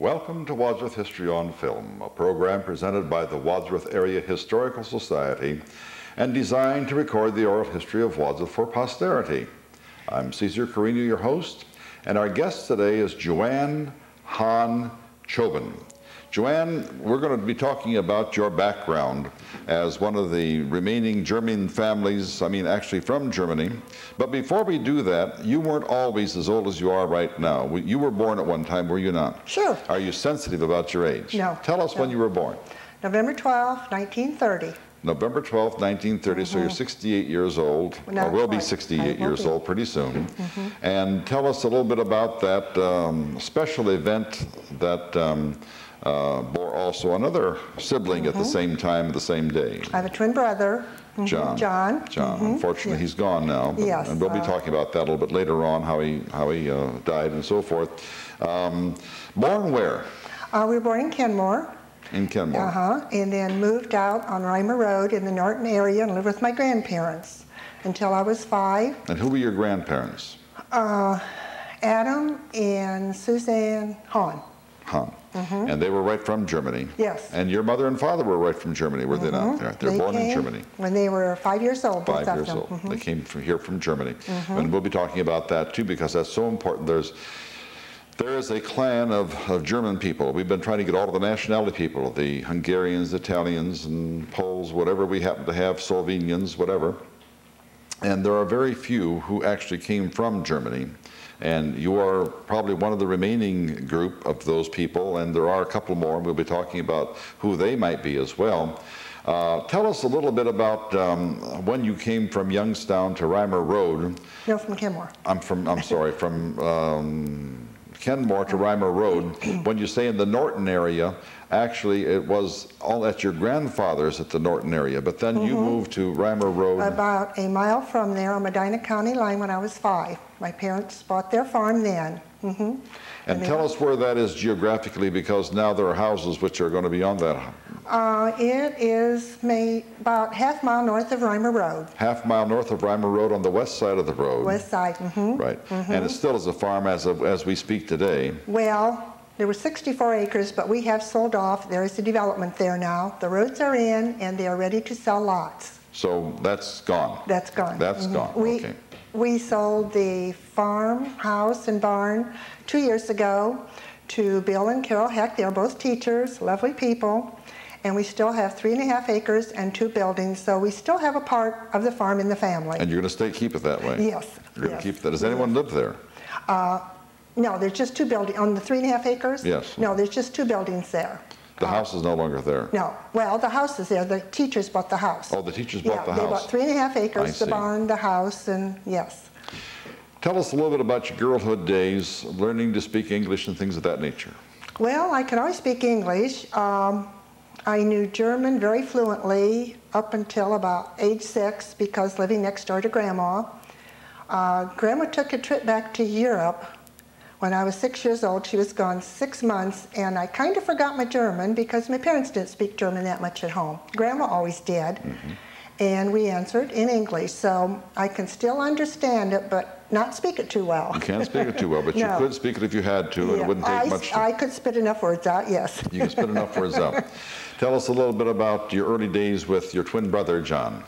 Welcome to Wadsworth History on Film, a program presented by the Wadsworth Area Historical Society and designed to record the oral history of Wadsworth for posterity. I'm Cesar Carino, your host, and our guest today is Joann Hahn Choban. Joann, we're going to be talking about your background as one of the remaining German families, actually from Germany. But before we do that, you weren't always as old as you are right now. You were born at one time, were you not? Sure. Are you sensitive about your age? No. Tell us when you were born. November 12, 1930. November 12, 1930, so you're 68 years old, or will be 68 years old pretty soon. And tell us a little bit about that special event that bore also another sibling at the same time, the same day. I have a twin brother. John. Unfortunately, he's gone now. Yes. And we'll be talking about that a little bit later on, how he died and so forth. Born where? We were born in Kenmore. In Kenmore. And then moved out on Rymer Road in the Norton area and lived with my grandparents until I was 5. And who were your grandparents? Adam and Suzanne Hahn. And they were right from Germany. Yes. And your mother and father were right from Germany, were they not? They were born in Germany. When they were 5 years old. 5 years old. They came from here from Germany. And we'll be talking about that too, because that's so important. There is a clan of German people. We've been trying to get all of the nationality people, the Hungarians, Italians, and Poles, whatever we happen to have, Slovenians, whatever. And there are very few who actually came from Germany. And you are probably one of the remaining group of those people, and there are a couple more, and we'll be talking about who they might be as well. Tell us a little bit about when you came from Youngstown to Rymer Road. No, from Kenmore. I'm sorry, from Kenmore to Rymer Road. When you say in the Norton area, actually it was all at your grandfather's at the Norton area, but then you moved to Rymer Road. About a mile from there on Medina County line when I was 5. My parents bought their farm then. And tell us where that is geographically, because now there are houses which are going to be on that. It is about half mile north of Rymer Road. Half mile north of Rymer Road on the west side of the road. West side. Right. And it still is a farm as we speak today. Well, there were 64 acres, but we have sold off. There is a development there now. The roads are in, and they are ready to sell lots. So that's gone. That's gone. That's gone. We sold the farm, house, and barn 2 years ago to Bill and Carol Heck. They're both teachers, lovely people. And we still have 3.5 acres and 2 buildings, so we still have a part of the farm in the family. And you're going to keep it that way? Yes. You're going to keep that. Does anyone live there? No, there's just 2 buildings. On the 3.5 acres? Yes. No, there's just 2 buildings there. The house is no longer there. No. Well, the house is there. The teachers bought the house. Oh, the teachers bought the house. They bought 3.5 acres, the barn, the house, and yes. Tell us a little bit about your girlhood days, learning to speak English and things of that nature. Well, I could always speak English. I knew German very fluently up until about age 6 because living next door to Grandma. Grandma took a trip back to Europe. When I was 6 years old, she was gone 6 months, and I kind of forgot my German because my parents didn't speak German that much at home. Grandma always did, and we answered in English. So I can still understand it, but not speak it too well. You can't speak it too well, but you could speak it if you had to, and it wouldn't take much. I could spit enough words out, yes. You can spit enough words out. Tell us a little bit about your early days with your twin brother, John.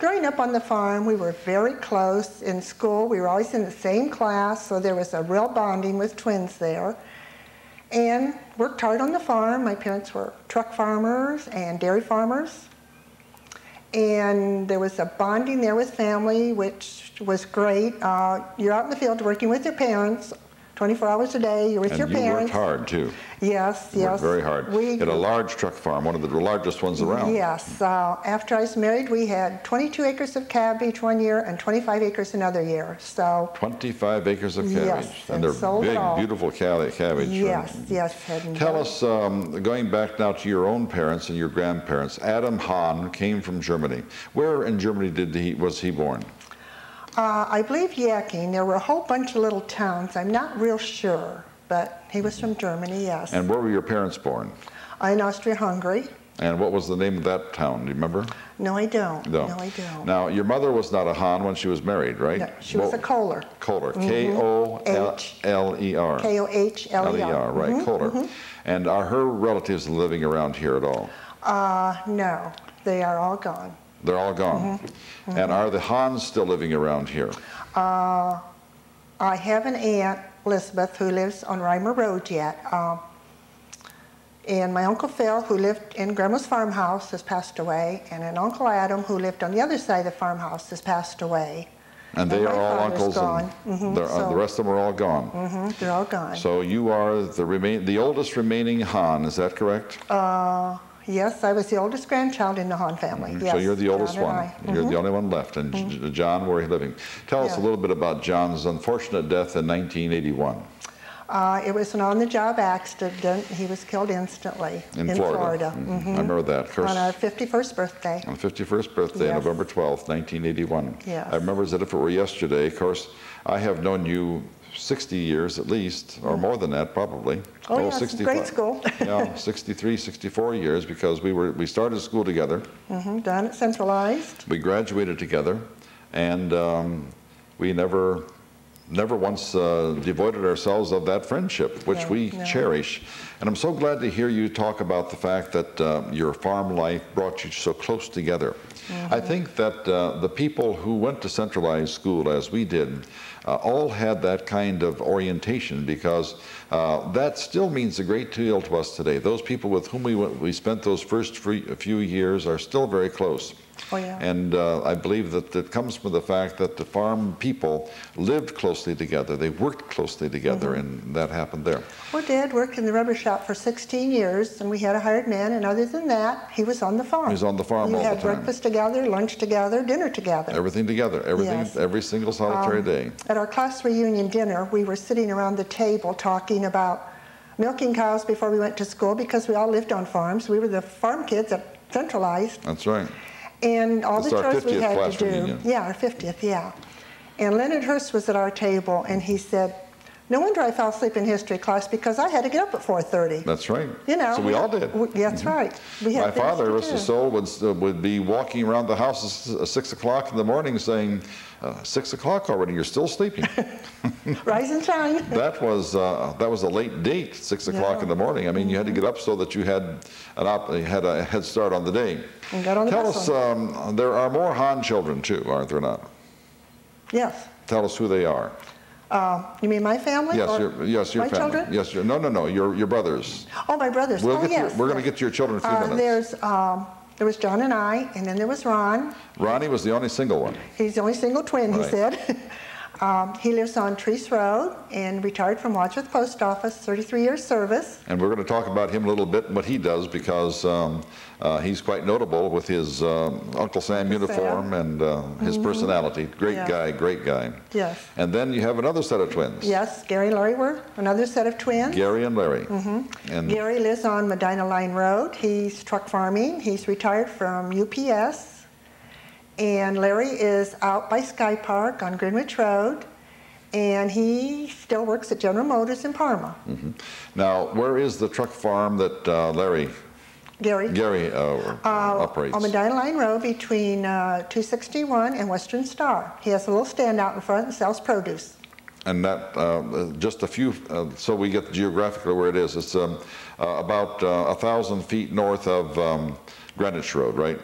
Growing up on the farm, we were very close. In school, we were always in the same class, so there was a real bonding with twins there. And worked hard on the farm. My parents were truck farmers and dairy farmers. And there was a bonding there with family, which was great. You're out in the field working with your parents 24 hours a day. You're with your parents. And you worked hard, too. Yes, yes. Worked very hard. We had a large truck farm, one of the largest ones around. Yes. After I was married, we had 22 acres of cabbage 1 year and 25 acres another year. So 25 acres of cabbage. Yes, and they're big, beautiful cabbage. Yes, yes. Tell us, going back now to your own parents and your grandparents, Adam Hahn came from Germany. Where in Germany was he born? I believe Yacking. There were a whole bunch of little towns. I'm not real sure, but he was from Germany, yes. And where were your parents born? In Austria-Hungary. And what was the name of that town? Do you remember? No, I don't. No, I don't. Now, your mother was not a Hahn when she was married, right? No, she was a Kohler. Kohler. Kohler. Kohler, right? Kohler. And are her relatives living around here at all? No, they are all gone. They're all gone. And are the Hahns still living around here? I have an aunt, Elizabeth, who lives on Rymer Road yet. And my Uncle Phil, who lived in Grandma's farmhouse, has passed away. And an Uncle Adam, who lived on the other side of the farmhouse, has passed away. And they are all uncles, and the rest of them are all gone. They're all gone. So you are the oldest remaining Hahn, is that correct? Yes, I was the oldest grandchild in the Hahn family, yes. So you're the oldest one. You're the only one left. And John, where are you living? Tell us a little bit about John's unfortunate death in 1981. It was an on-the-job accident. He was killed instantly in Florida. I remember that. First, on our 51st birthday. On the 51st birthday, yes. November 12th, 1981. Yes. I remember as if it were yesterday. Of course, I have known you 60 years at least, or more than that probably. Oh, yes, 65, grade school. Yeah, 63, 64 years, because we started school together. Down at Centralized. We graduated together, and we never once devoided ourselves of that friendship, which we cherish. And I'm so glad to hear you talk about the fact that your farm life brought you so close together. I think that the people who went to Centralized school, as we did, all had that kind of orientation, because that still means a great deal to us today. Those people with whom we spent those first few years are still very close. Oh, yeah. And I believe that it comes from the fact that the farm people lived closely together. They worked closely together, and that happened there. Well, Dad worked in the rubber shop for 16 years, and we had a hired man, and other than that, he was on the farm. He was on the farm all the time. We had breakfast together, lunch together, dinner together. Everything together, everything, every single solitary day. At our class reunion dinner, we were sitting around the table talking about milking cows before we went to school, because we all lived on farms. We were the farm kids at Centralized. That's right. And all the chores we had to do. Reunion. Yeah, our 50th, yeah. And Leonard Hurst was at our table, and he said, no wonder I fell asleep in history class, because I had to get up at 4:30. That's right. You know. So we all did. That's right. We had My father, rest his soul, would be walking around the house at 6 o'clock in the morning saying, 6 o'clock already, you're still sleeping. Rise and shine. That was a late date, 6 o'clock in the morning. I mean, you had to get up so that you had a head start on the day. And got on the bus. Tell us, there are more Hahn children too, aren't there not? Yes. Tell us who they are. You mean my family? Yes, your my family. Children? Yes, no, your brothers. Oh, my brothers. We're going to get to your children in a few minutes. There was John and I, and then there was Ron. Ronnie was the only single one. He's the only single twin, he said. He lives on Treese Road and retired from Wadsworth Post Office, 33 years service. And we're going to talk about him a little bit and what he does, because he's quite notable with his Uncle Sam uniform and his personality. Great guy, great guy. Yes. And then you have another set of twins. Yes, Gary and Larry were another set of twins. Gary and Larry. And Gary lives on Medina Line Road. He's truck farming. He's retired from UPS. And Larry is out by Sky Park on Greenwich Road, and he still works at General Motors in Parma. Now, where is the truck farm that Gary operates? On Medina Line Road between 261 and Western Star. He has a little stand out in front and sells produce. And that, just a few, so we get geographically where it is. It's about 1,000 feet north of Greenwich Road, right?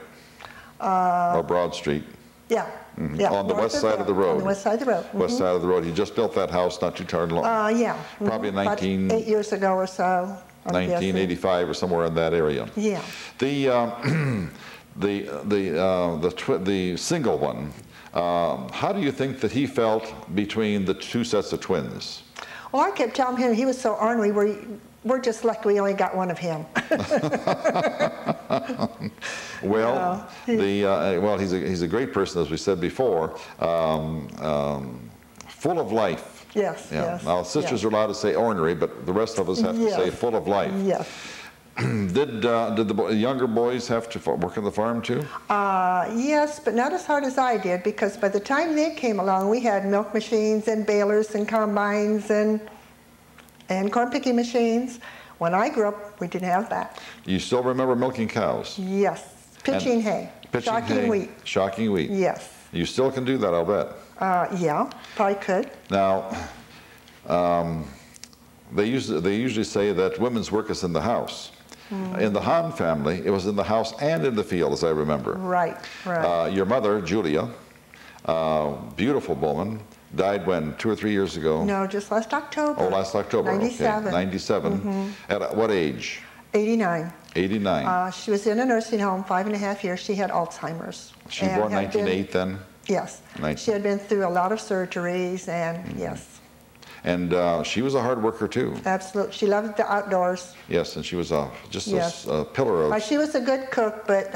Or Broad Street. Yeah. On the west side of the road. On the west side of the road. West side of the road. He just built that house not too far long. Yeah. Probably 8 years ago or so. 1985 or somewhere in that area. Yeah. The single one. How do you think that he felt between the two sets of twins? Well, I kept telling him he was so ornery. We're just lucky we only got one of him. Well, he's a great person, as we said before, full of life. Yes, yeah. Yes. Now, sisters are allowed to say ornery, but the rest of us have to say full of life. Yes. Did the younger boys have to work on the farm too? Yes, but not as hard as I did, because by the time they came along, we had milk machines and balers and combines and corn picking machines. When I grew up, we didn't have that. You still remember milking cows? Yes. Pitching hay. Shocking wheat. Shocking wheat. Yes. You still can do that, I'll bet. Yeah, probably could. Now, they usually say that women's work is in the house. Mm. In the Hahn family, it was in the house and in the field, as I remember. Right, right. Your mother, Julia, beautiful woman, died when, 2 or 3 years ago? No, just last October. Oh, last October. 97. Okay. 97. Mm-hmm. At what age? 89. 89. She was in a nursing home 5.5 years. She had Alzheimer's. She was born 1908 then? Yes. She had been through a lot of surgeries and, mm-hmm. yes. And she was a hard worker too. Absolutely. She loved the outdoors. Yes, and she was just a pillar of... she was a good cook, but,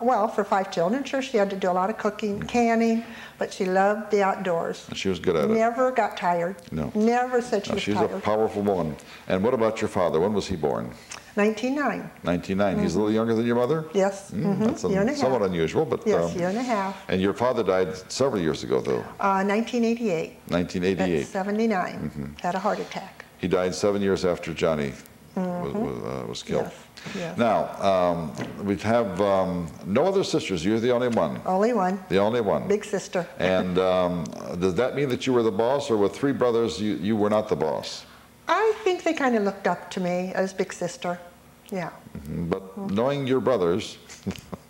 well, for 5 children, sure, she had to do a lot of cooking, canning, but she loved the outdoors. And she was good at it. Never got tired. No. Never said she was tired. She's a powerful woman. And what about your father? When was he born? 1909. 1909. Mm-hmm. He's a little younger than your mother? Yes. Mm, mm-hmm. That's somewhat unusual, but... Yes, year and a half. And your father died several years ago, though. 1988. 1988. At 79. Mm-hmm. Had a heart attack. He died 7 years after Johnny mm-hmm. was killed. Yes. Yes. Now, we have no other sisters. You're the only one. Only one. The only one. Big sister. And does that mean that you were the boss, or with 3 brothers, you were not the boss? I think they kind of looked up to me as big sister, yeah. But knowing your brothers...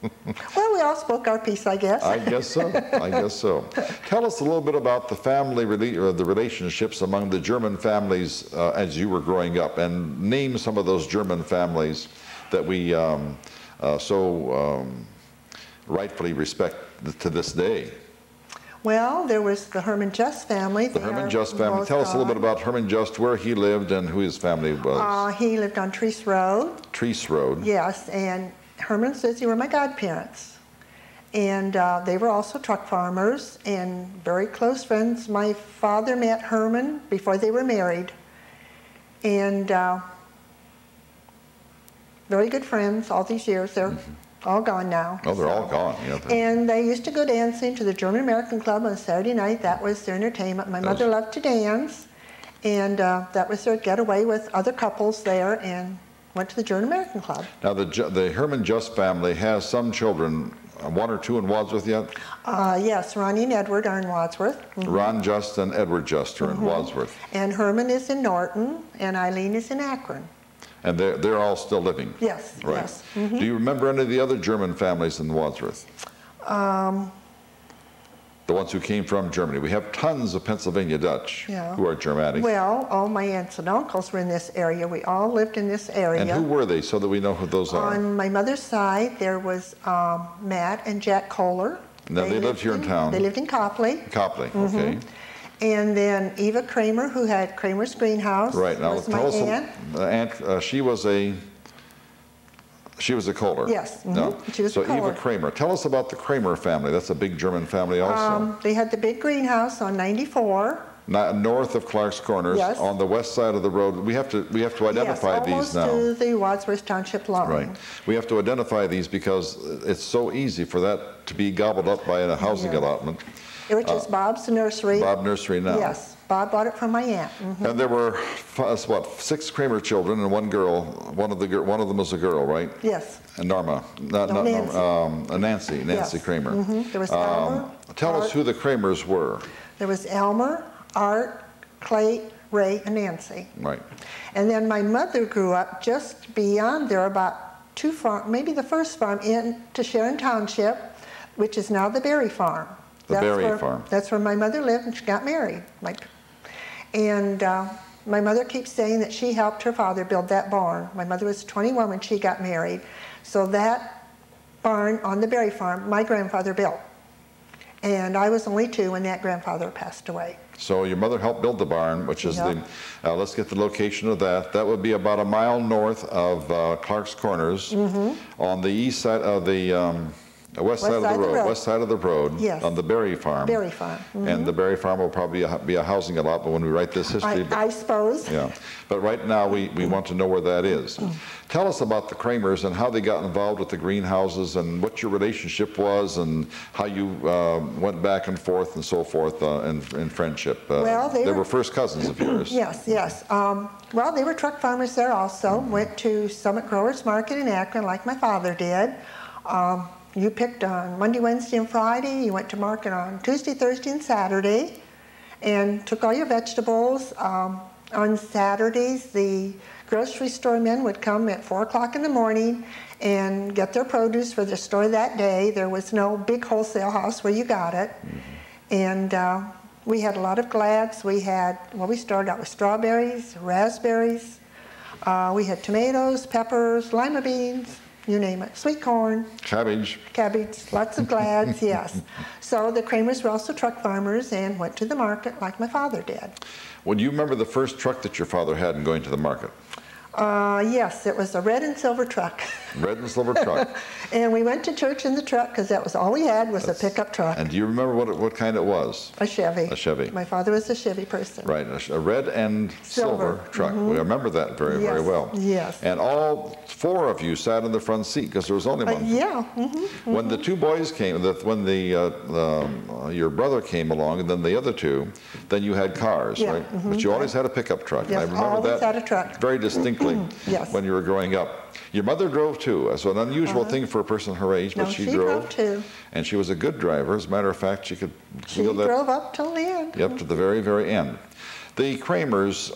Well, we all spoke our piece, I guess. I guess so, I guess so. Tell us a little bit about the family, or the relationships among the German families as you were growing up, and name some of those German families that we rightfully respect to this day. Well, there was the Herman Just family. The Herman Just family. Tell us a little bit about Herman Just, where he lived and who his family was. He lived on Treese Road. Treese Road. Yes, and Herman and Susie were my godparents. And they were also truck farmers and very close friends. My father met Herman before they were married. And very good friends all these years. They're all gone now. Oh, they're all gone. Yeah, and they used to go dancing to the German American Club on Saturday night. That was their entertainment. My mother loved to dance, and that was their getaway with other couples there, and went to the German American Club. Now, the Herman Just family has some children, 1 or 2 in Wadsworth yet? Yes, Ronnie and Edward are in Wadsworth. Mm-hmm. Ron Just and Edward Just are in Wadsworth. And Herman is in Norton, and Eileen is in Akron. And they're all still living? Yes, right. Yes. Mm-hmm. Do you remember any of the other German families in Wadsworth? The ones who came from Germany. We have tons of Pennsylvania Dutch who are Germanic. Well, all my aunts and uncles were in this area. We all lived in this area. And who were they, so that we know who those are? On my mother's side, there was Matt and Jack Kohler. Now, they lived here in town. They lived in Copley. Copley, okay. And then Eva Kramer, who had Kramer's Greenhouse. Right. Now, tell us, she was a Kohler. Yes. Mm-hmm. No? She was a Kohler. So Eva Kramer. Tell us about the Kramer family. That's a big German family also. They had the big greenhouse on 94. North of Clark's Corners, on the west side of the road. We have to identify these now. Almost to the Wadsworth Township line. Right. We have to identify these because it's so easy for that to be gobbled up by a housing allotment. Which is Bob's nursery. Bob Nursery now. Yes. Bob bought it from my aunt. Mm-hmm. And there were, 6 Kramer children and 1 girl. One of them was a girl, right? Yes. And Norma. Nancy. Nancy Kramer. Mm-hmm. There was Elmer. Tell us who the Kramers were. There was Elmer, Art, Clay, Ray, and Nancy. Right. And then my mother grew up just beyond there, about 2 farm, maybe the first farm, into Sharon Township, which is now the Berry Farm. That's the Berry Farm. That's where my mother lived, and she got married. And my mother keeps saying that she helped her father build that barn. My mother was 21 when she got married. So that barn on the Berry Farm, my grandfather built. And I was only 2 when that grandfather passed away. So your mother helped build the barn, which is the, let's get the location of that. That would be about 1 mile north of Clark's Corners on the east side of the West side of the road, yes. On the Berry Farm. Berry Farm. Mm-hmm. And the Berry Farm will probably be a housing allot, but when we write this history... I suppose. Yeah. But right now we want to know where that is. Mm-hmm. Tell us about the Kramers and how they got involved with the greenhouses and what your relationship was and how you went back and forth and so forth in friendship. Well, they were first cousins of yours. Yes, yes. Well, they were truck farmers there also. Mm-hmm. Went to Summit Growers Market in Akron like my father did. You picked on Monday, Wednesday, and Friday. You went to market on Tuesday, Thursday, and Saturday, and took all your vegetables. On Saturdays, the grocery store men would come at 4 o'clock in the morning and get their produce for the store that day. There was no big wholesale house where you got it. And we had a lot of glads. We had, well, we started out with strawberries, raspberries. We had tomatoes, peppers, lima beans. You name it, sweet corn. Cabbage. Cabbage, lots of glads, yes. So the Kramers were also truck farmers and went to the market like my father did. Well, do you remember the first truck that your father had in going to the market? Yes, it was a red and silver truck. Red and silver truck. And we went to church in the truck because that was all we had was a pickup truck. And do you remember what kind it was? A Chevy. A Chevy. My father was a Chevy person. Right, a red and silver truck. Mm-hmm. We remember that very, yes. very well. Yes. And all four of you sat in the front seat because there was only one. Yeah. Mm-hmm. When the two boys came, your brother came along and then the other two, then you had cars, yeah. right? Mm-hmm. But you always had a pickup truck. Yes, and I remember that. Always had a truck. Very distinctly. Yes. When you were growing up. Your mother drove too, so an unusual thing for a person her age, but she drove too. And she was a good driver. As a matter of fact, she drove up till the end. Yep, to the very, very end. The Kramers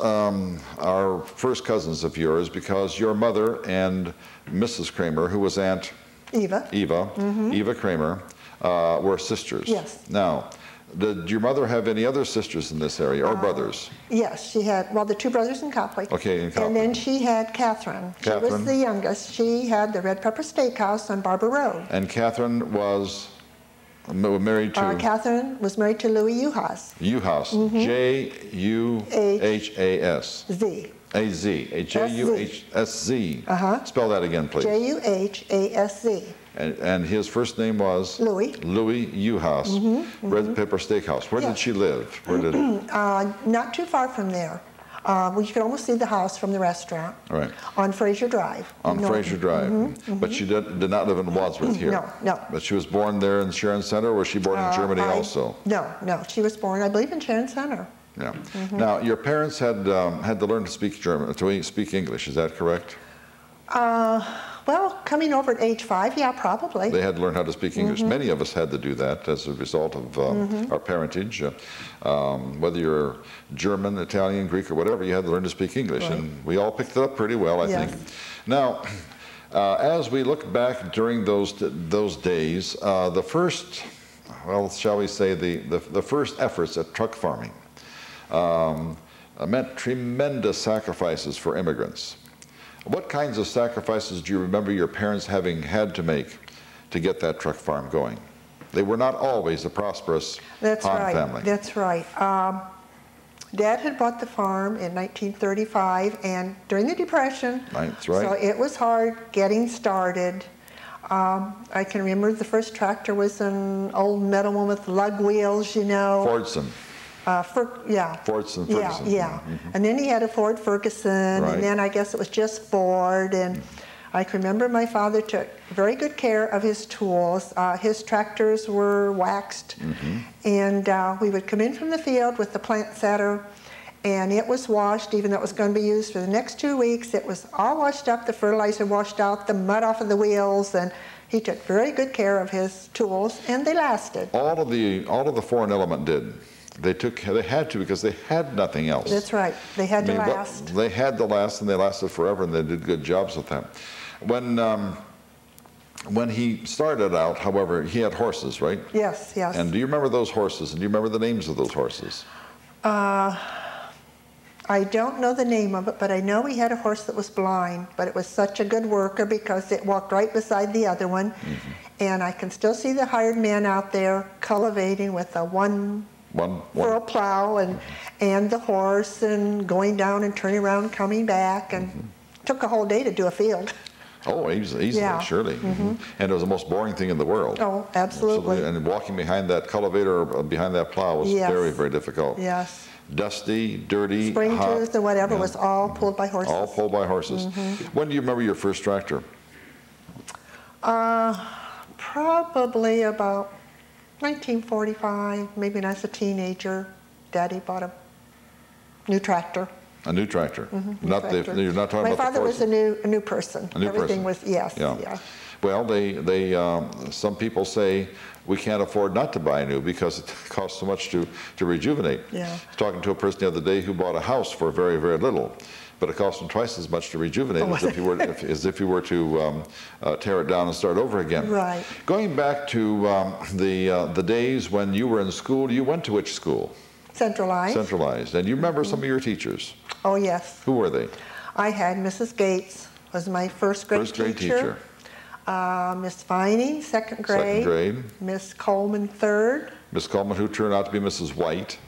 are first cousins of yours because your mother and Mrs. Kramer, who was Aunt Eva, Eva Kramer, were sisters. Yes. Now, did your mother have any other sisters in this area, or brothers? Yes, she had, well, the two brothers in Copley. Okay, in Copley. And then she had Catherine. Catherine. She was the youngest. She had the Red Pepper Steakhouse on Barber Road. And Catherine was married to? Catherine was married to Louis Uhas. Uhas. Mm-hmm. J-U-H-A-S. Z. A-Z. J-U-H-S-Z. Uh-huh. Spell that again, please. J-U-H-A-S-Z. And his first name was? Louis. Louis Uhas, Red Pepper Steakhouse. Where did she live? Where did not too far from there. Well, you could almost see the house from the restaurant. Right. On Fraser Drive. On Fraser Drive. But she did not live in Wadsworth here. No, no. But she was born there in Sharon Center, or was she born in Germany also? No, no. She was born, I believe, in Sharon Center. Yeah. Now, your parents had to learn to speak German, to speak English. Is that correct? Well, coming over at age 5, yeah, probably. They had to learn how to speak English. Many of us had to do that as a result of our parentage. Whether you're German, Italian, Greek, or whatever, you had to learn to speak English. Right. And we all picked it up pretty well, I think. Now, as we look back during those days, the first, well, shall we say, the first efforts at truck farming meant tremendous sacrifices for immigrants. What kinds of sacrifices do you remember your parents having had to make to get that truck farm going? They were not always a prosperous family. That's right. Dad had bought the farm in 1935 and during the Depression. That's right. So it was hard getting started. I can remember the first tractor was an old metal one with lug wheels, you know. Fordson. Fordson Ferguson. Yeah, yeah. And then he had a Ford Ferguson, and then I guess it was just Ford. And I can remember my father took very good care of his tools. His tractors were waxed, and we would come in from the field with the plant setter, and it was washed, even though it was going to be used for the next 2 weeks. It was all washed up, the fertilizer washed out, the mud off of the wheels, and he took very good care of his tools, and they lasted. All of the foreign element did. They had to because they had nothing else. That's right. They had to last. They had to last, and they lasted forever, and they did good jobs with them. When he started out, however, he had horses, right? Yes, yes. And do you remember those horses? And do you remember the names of those horses? I don't know the name of it, but I know he had a horse that was blind, but it was such a good worker because it walked right beside the other one. And I can still see the hired man out there cultivating with a one plow and the horse and going down and turning around and coming back, and took a whole day to do a field. Oh, easily, yeah. Surely. Mm-hmm. And it was the most boring thing in the world. Oh, absolutely. Absolutely. And walking behind that cultivator or behind that plow was yes. very, very difficult. Yes. Dusty, dirty, spring tooth and whatever was all pulled by horses. All pulled by horses. Mm-hmm. When do you remember your first tractor? Probably about 1945, maybe when I was a teenager. Daddy bought a new tractor. A new tractor. Mm-hmm. Not tractor. You're not talking about the horses. My father was a new person. A new Everything person. Was yes. Yeah. Yeah. Well, some people say we can't afford not to buy a new because it costs so much to rejuvenate. Yeah. I was talking to a person the other day who bought a house for very, very little, but it cost him twice as much to rejuvenate as if you were to tear it down and start over again. Right. Going back to the days when you were in school, you went to which school? Centralized. Centralized. And you remember some of your teachers? Oh, yes. Who were they? I had Mrs. Gates was my first grade teacher. Miss Viney, second grade. Miss Coleman, third. Miss Coleman, who turned out to be Mrs. White.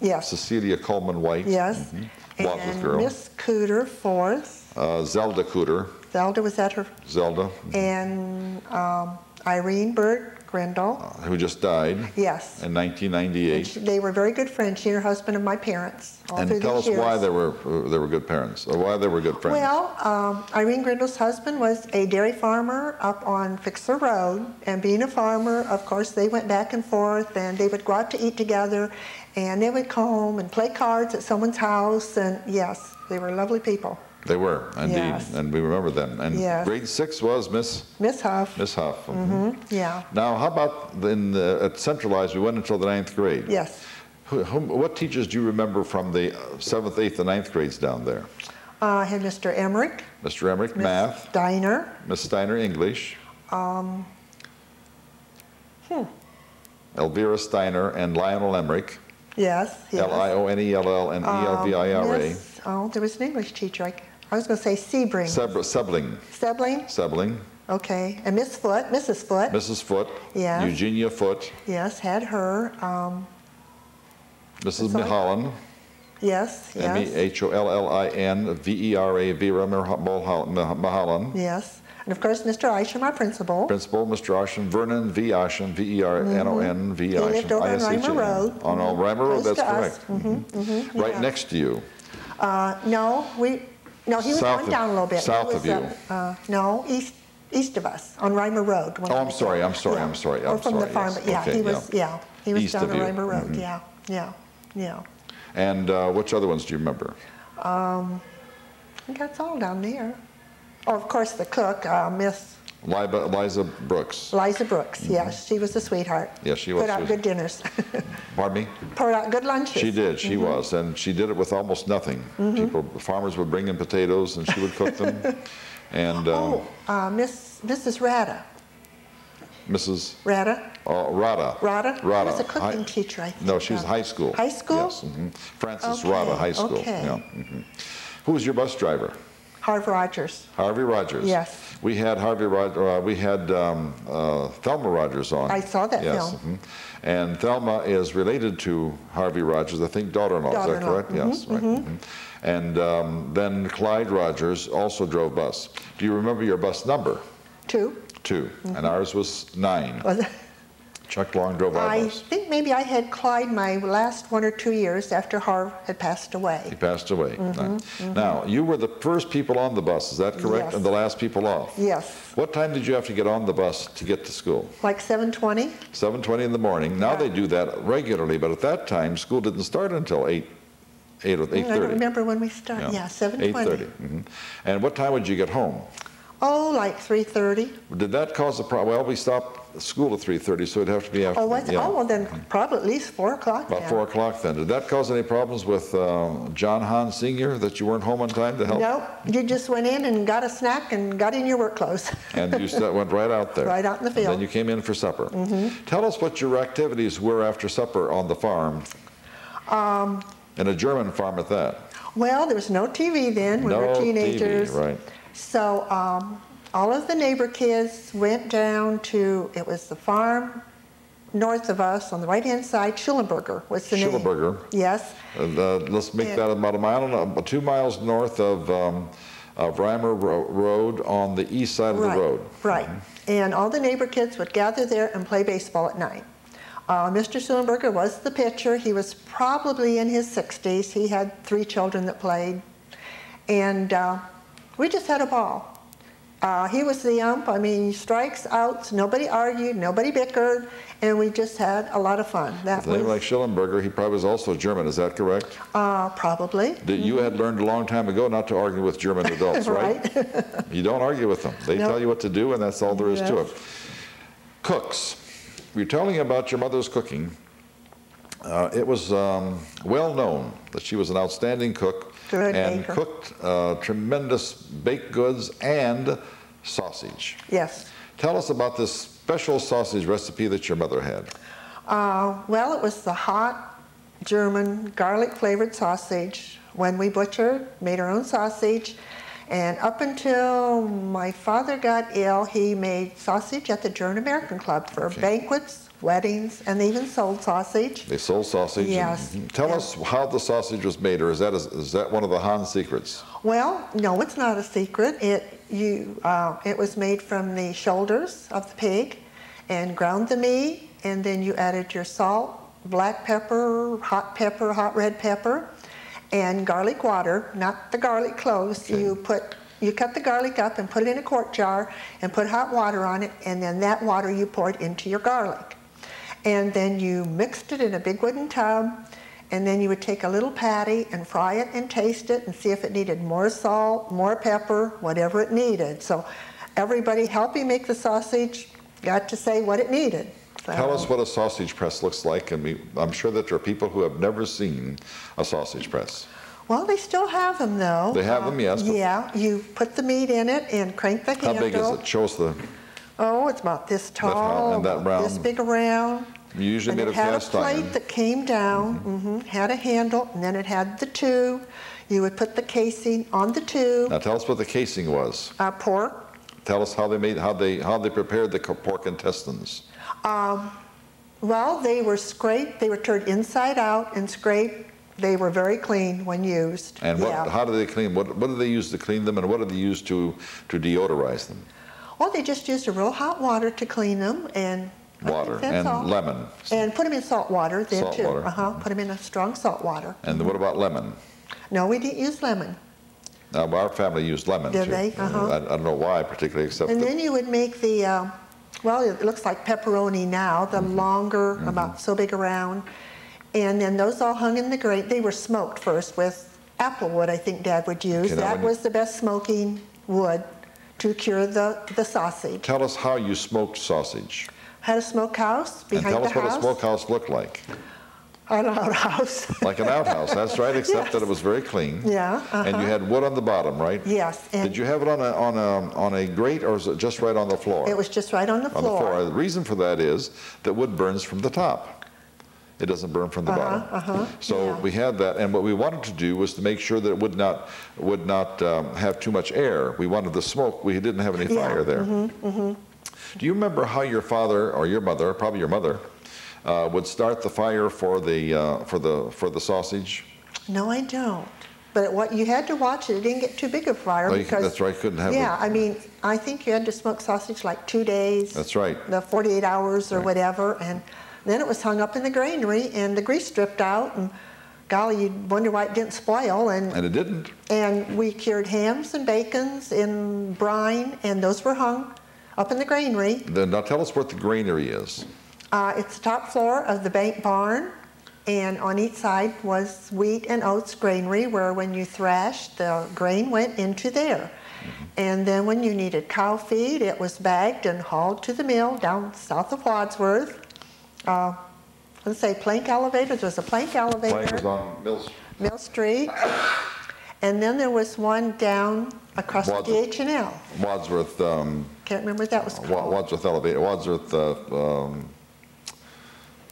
Yes. Cecilia Coleman White. Yes. Mm-hmm. And girl. Miss Cooter, fourth. Zelda Cooter. Zelda was at her. Zelda. Mm-hmm. And Irene Burt Grindle. Who just died. Yes. In 1998. They were very good friends. She and her husband and my parents. Tell us why they were good parents, or why they were good friends. Well, Irene Grindle's husband was a dairy farmer up on Fixer Road, and being a farmer, of course, they went back and forth, and they would go out to eat together, and they would come home and play cards at someone's house, and yes, they were lovely people. They were, indeed, yes. And we remember them. And yes. Grade 6 was Miss Huff. Miss Huff. Mm-hmm. Yeah. Now, how about at Centralized, we went until the 9th grade. Yes. What teachers do you remember from the 7th, 8th, and 9th grades down there? I had Mr. Emmerich. Mr. Emmerich, math. Miss Steiner. Miss Steiner, English. Elvira Steiner and Lionel Emmerich. Yes. L-I-O-N-E-L-L and E-L-V-I-R-A. Yes. Oh, there was an English teacher. I was going to say Sebring. Sebling. Okay. And Miss Foote, Mrs. Foote. Mrs. Foote. Yes. Eugenia Foote. Yes, had her. Mrs. Mulholland. Yes, yes. M-E-H-O-L-L-I-N-V-E-R-A, Vera Mulholland. Yes. And of course, Mr. Isham, our principal. Principal, Mr. Isham, Vernon V. Isham, V-E-R-N-O-N-V. Isham. He lived over on Rymer Road. On Rymer Road, that's correct. Right next to you. No, he was going down a little bit. South of you. No, east of us, on Rymer Road. Oh, I'm sorry. Or from the farm, but yeah, he was down on Rymer Road, yeah. And which other ones do you remember? I think that's all down there. Oh, of course, the cook, Miss... Liza Brooks. Liza Brooks, yes. She was a sweetheart. Yes, she was. Put out good dinners. Pardon me? Put out good lunches. She did. She was. And she did it with almost nothing. Farmers would bring in potatoes, and she would cook them. And Mrs. Rada. Mrs. Rada? Rada. She was a cooking teacher, I think. No, she was high school. High school? Yes. Frances Rada High School. Okay. Yeah. Who was your bus driver? Harvey Rogers. Harvey Rogers. Yes. We had Thelma Rogers on. I saw that film. And Thelma is related to Harvey Rogers, I think daughter-in-law, is that correct? Yes, right. And then Clyde Rogers also drove bus. Do you remember your bus number? 2. 2, and ours was 9. Chuck Long drove our bus. I think maybe I had Clyde my last 1 or 2 years after Harv had passed away. He passed away. Now, you were the first people on the bus, is that correct? Yes. And the last people off. Yes. What time did you have to get on the bus to get to school? Like 7:20. 7:20 in the morning. Now they do that regularly, but at that time, school didn't start until 8 or 8:30. I don't remember when we started. Yeah, 7:20. 8:30. And what time would you get home? Oh, like 3:30. Did that cause a problem? Well, we stopped school at 3:30, so it'd have to be after. Well, then probably at least 4 o'clock. About 4 o'clock then. Did that cause any problems with John Hahn Sr. that you weren't home on time to help? No, you just went in and got a snack and got in your work clothes. And you went right out there. Right out in the field. And then you came in for supper. Tell us what your activities were after supper on the farm. And a German farm at that. Well, there was no TV then. We were teenagers. TV, right. So all of the neighbor kids went down to, it was the farm north of us on the right-hand side, Schulenberger was the name. Schulenberger. Yes. Let's make that about 2 miles north of of Rymer Road on the east side of the road. Right, and all the neighbor kids would gather there and play baseball at night. Mr. Sulenberger was the pitcher. He was probably in his 60s. He had 3 children that played. And we just had a ball. He was the ump. I mean, strikes, outs, nobody argued, nobody bickered, and we just had a lot of fun. That was, like Schulenberger, he probably was also German, is that correct? Probably. You had learned a long time ago not to argue with German adults, right? You don't argue with them. They tell you what to do, and that's all there is to it. Cooks. You're telling about your mother's cooking. It was well known that she was an outstanding cook and cooked tremendous baked goods and sausage. Yes. Tell us about this special sausage recipe that your mother had. Well, it was the hot German garlic-flavored sausage. When we butchered, made our own sausage. And up until my father got ill, he made sausage at the German American Club for banquets, weddings, and they even sold sausage. They sold sausage. Yes. And tell us how the sausage was made, or is that one of the Hahn secrets? Well, no, it's not a secret. It was made from the shoulders of the pig, and ground the meat, and then you added your salt, black pepper, hot red pepper, and garlic water, not the garlic cloves. You cut the garlic up and put it in a quart jar and put hot water on it, and then that water you poured into your garlic. And then you mixed it in a big wooden tub, and then you would take a little patty and fry it and taste it and see if it needed more salt, more pepper, whatever it needed. So everybody helping make the sausage got to say what it needed. Tell us what a sausage press looks like, and I'm sure that there are people who have never seen a sausage press. Well, they still have them, though. They have them, yes. Yeah, you put the meat in it and crank the handle. How big is it? Show us the... Oh, it's about this tall, and that round. This big around. Usually made of cast iron. It had a plate that came down, had a handle, and then it had the tube. You would put the casing on the tube. Now, tell us what the casing was. Pork. Tell us how they made, how they prepared the pork intestines. Well, they were scraped. They were turned inside out and scraped. They were very clean when used. And how do they clean? What do they use to clean them, and what do they use to deodorize them? Well, they just used a real hot water to clean them, and lemon. And put them in salt water then too. Put them in a strong salt water. And what about lemon? No, we didn't use lemon. Now, our family used lemon too. Did they? I don't know why particularly, except. And then you would make the. Well, it looks like pepperoni now, the longer, about so big around. And then those all hung in the grate. They were smoked first with apple wood, I think Dad would use. That was the best smoking wood to cure the sausage. Tell us how you smoked sausage. Had a smokehouse behind the house. And tell us what a smokehouse looked like. An outhouse. Like an outhouse, that's right, except that it was very clean. Yeah. And you had wood on the bottom, right? Yes. And did you have it on a grate, or was it just right on the floor? It was just right on the floor. The reason for that is that wood burns from the top. It doesn't burn from the bottom. So we had that, and what we wanted to do was to make sure that it would not have too much air. We wanted the smoke. We didn't have any fire there. Do you remember how your father or your mother, probably your mother, would start the fire for the sausage? No, I don't. But you had to watch it. It didn't get too big of fire because that's right. Couldn't have. Yeah, I mean, I think you had to smoke sausage like 2 days. That's right. The 48 hours or whatever, and then it was hung up in the granary, and the grease dripped out, and golly, you'd wonder why it didn't spoil, and it didn't. And we cured hams and bacons in brine, and those were hung up in the granary. Then now tell us what the granary is. It's the top floor of the bank barn, and on each side was wheat and oats granary, where when you thrashed, the grain went into there. And then when you needed cow feed, it was bagged and hauled to the mill down south of Wadsworth. Let's say plank elevators. There was a plank elevator. Plank was on Mill Street. And then there was one down across the H&L. Wadsworth. Can't remember what that was called. Wadsworth elevator. Wadsworth.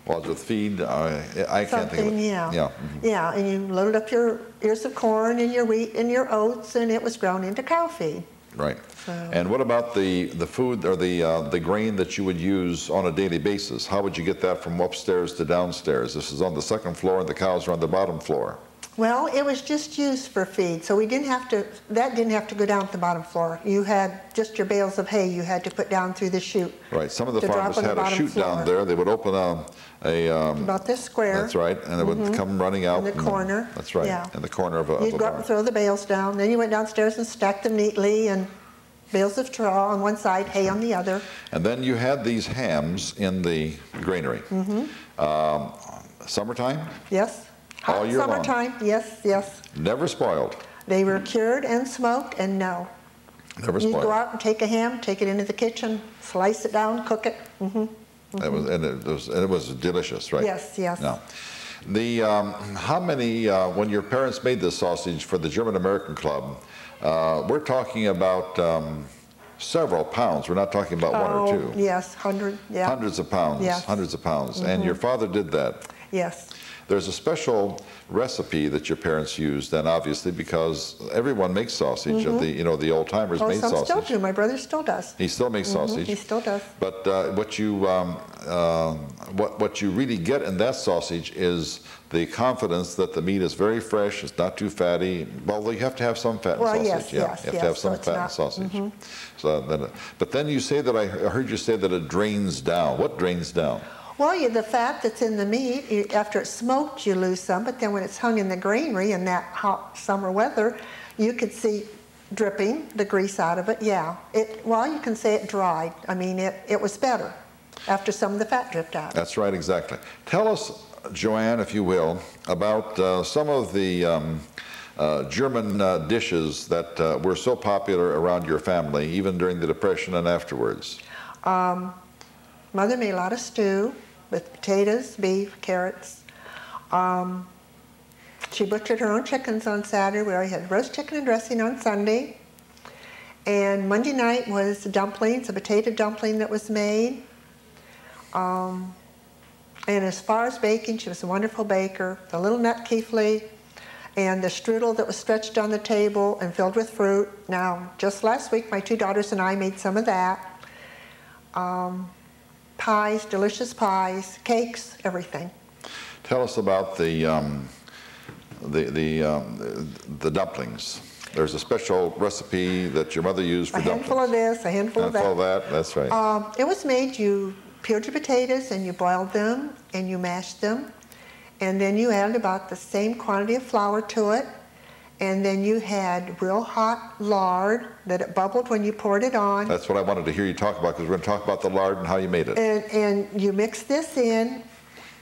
Wadsworth feed, I can't think of it. Yeah, and you loaded up your ears of corn and your wheat and your oats, and it was ground into cow feed. Right. So. And what about the food or the grain that you would use on a daily basis? How would you get that from upstairs to downstairs? This is on the second floor, and the cows are on the bottom floor. Well, it was just used for feed, so we didn't have to, that didn't have to go down to the bottom floor. You had just your bales of hay you had to put down through the chute. Right, some of the farmers had a chute down there. They would open about this square. That's right, and it would come running out. In the corner. That's right, in the corner of a barn. You'd go up and throw the bales down, then you went downstairs and stacked them neatly, and bales of straw on one side, hay on the other. And then you had these hams in the granary. Summertime? Yes. All year summertime, long. Yes, yes. Never spoiled. They were cured and smoked, and no. Never spoiled. You'd go out and take a ham, take it into the kitchen, slice it down, cook it. It was delicious, right? Yes, yes. Now, the how many when your parents made this sausage for the German American Club? We're talking about several pounds. We're not talking about one or two. Yes, hundreds of pounds. Yes. Hundreds of pounds. And your father did that. Yes. There's a special recipe that your parents used, then obviously, because everyone makes sausage. The old timers made sausage. Oh, some still do. My brother still does. He still makes sausage. He still does. But what you really get in that sausage is the confidence that the meat is very fresh. It's not too fatty. Well, you have to have some fat in sausage. Yes, yeah, yes, you have to have some fat in sausage. So then, but then you say that I heard you say that it drains down. What drains down? Well, the fat that's in the meat, after it's smoked, you lose some, but then when it's hung in the granary in that hot summer weather, you could see dripping the grease out of it. Yeah. Well, you can say it dried. I mean, it was better after some of the fat dripped out. That's right, exactly. Tell us, Joann, if you will, about some of the German dishes that were so popular around your family, even during the Depression and afterwards. Mother made a lot of stew with potatoes, beef, carrots. She butchered her own chickens on Saturday. We already had roast chicken and dressing on Sunday. And Monday night was dumplings, a potato dumpling that was made. And as far as baking, she was a wonderful baker. The little nutkiefle and the strudel that was stretched on the table and filled with fruit. Now, just last week, my two daughters and I made some of that. Pies, delicious pies, cakes, everything. Tell us about the dumplings. There's a special recipe that your mother used for dumplings. A handful of this, a handful of that. A handful of that, that's right. It was made, you peeled your potatoes and you boiled them and you mashed them. And then you added about the same quantity of flour to it. And then you had real hot lard that it bubbled when you poured it on. That's what I wanted to hear you talk about, because we're going to talk about the lard and how you made it. And you mixed this in,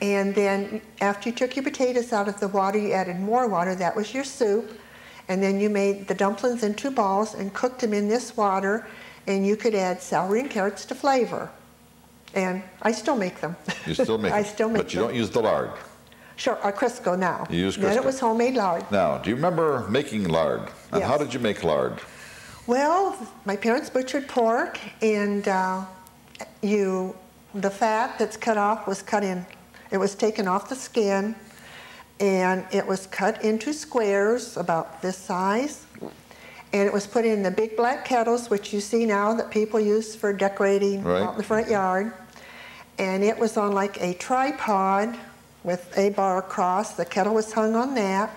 and then after you took your potatoes out of the water, you added more water. That was your soup. And then you made the dumplings into balls and cooked them in this water, and you could add celery and carrots to flavor. And I still make them. You still make them. I still make them. But you don't use the lard. Sure, or Crisco now. You use Crisco. Then it was homemade lard. Now, do you remember making lard? And yes. How did you make lard? Well, my parents butchered pork, and the fat that's cut off was cut in. It was taken off the skin, and it was cut into squares about this size, and it was put in the big black kettles, which you see now that people use for decorating out in the front yard, and it was on like a tripod with a bar across. The kettle was hung on that.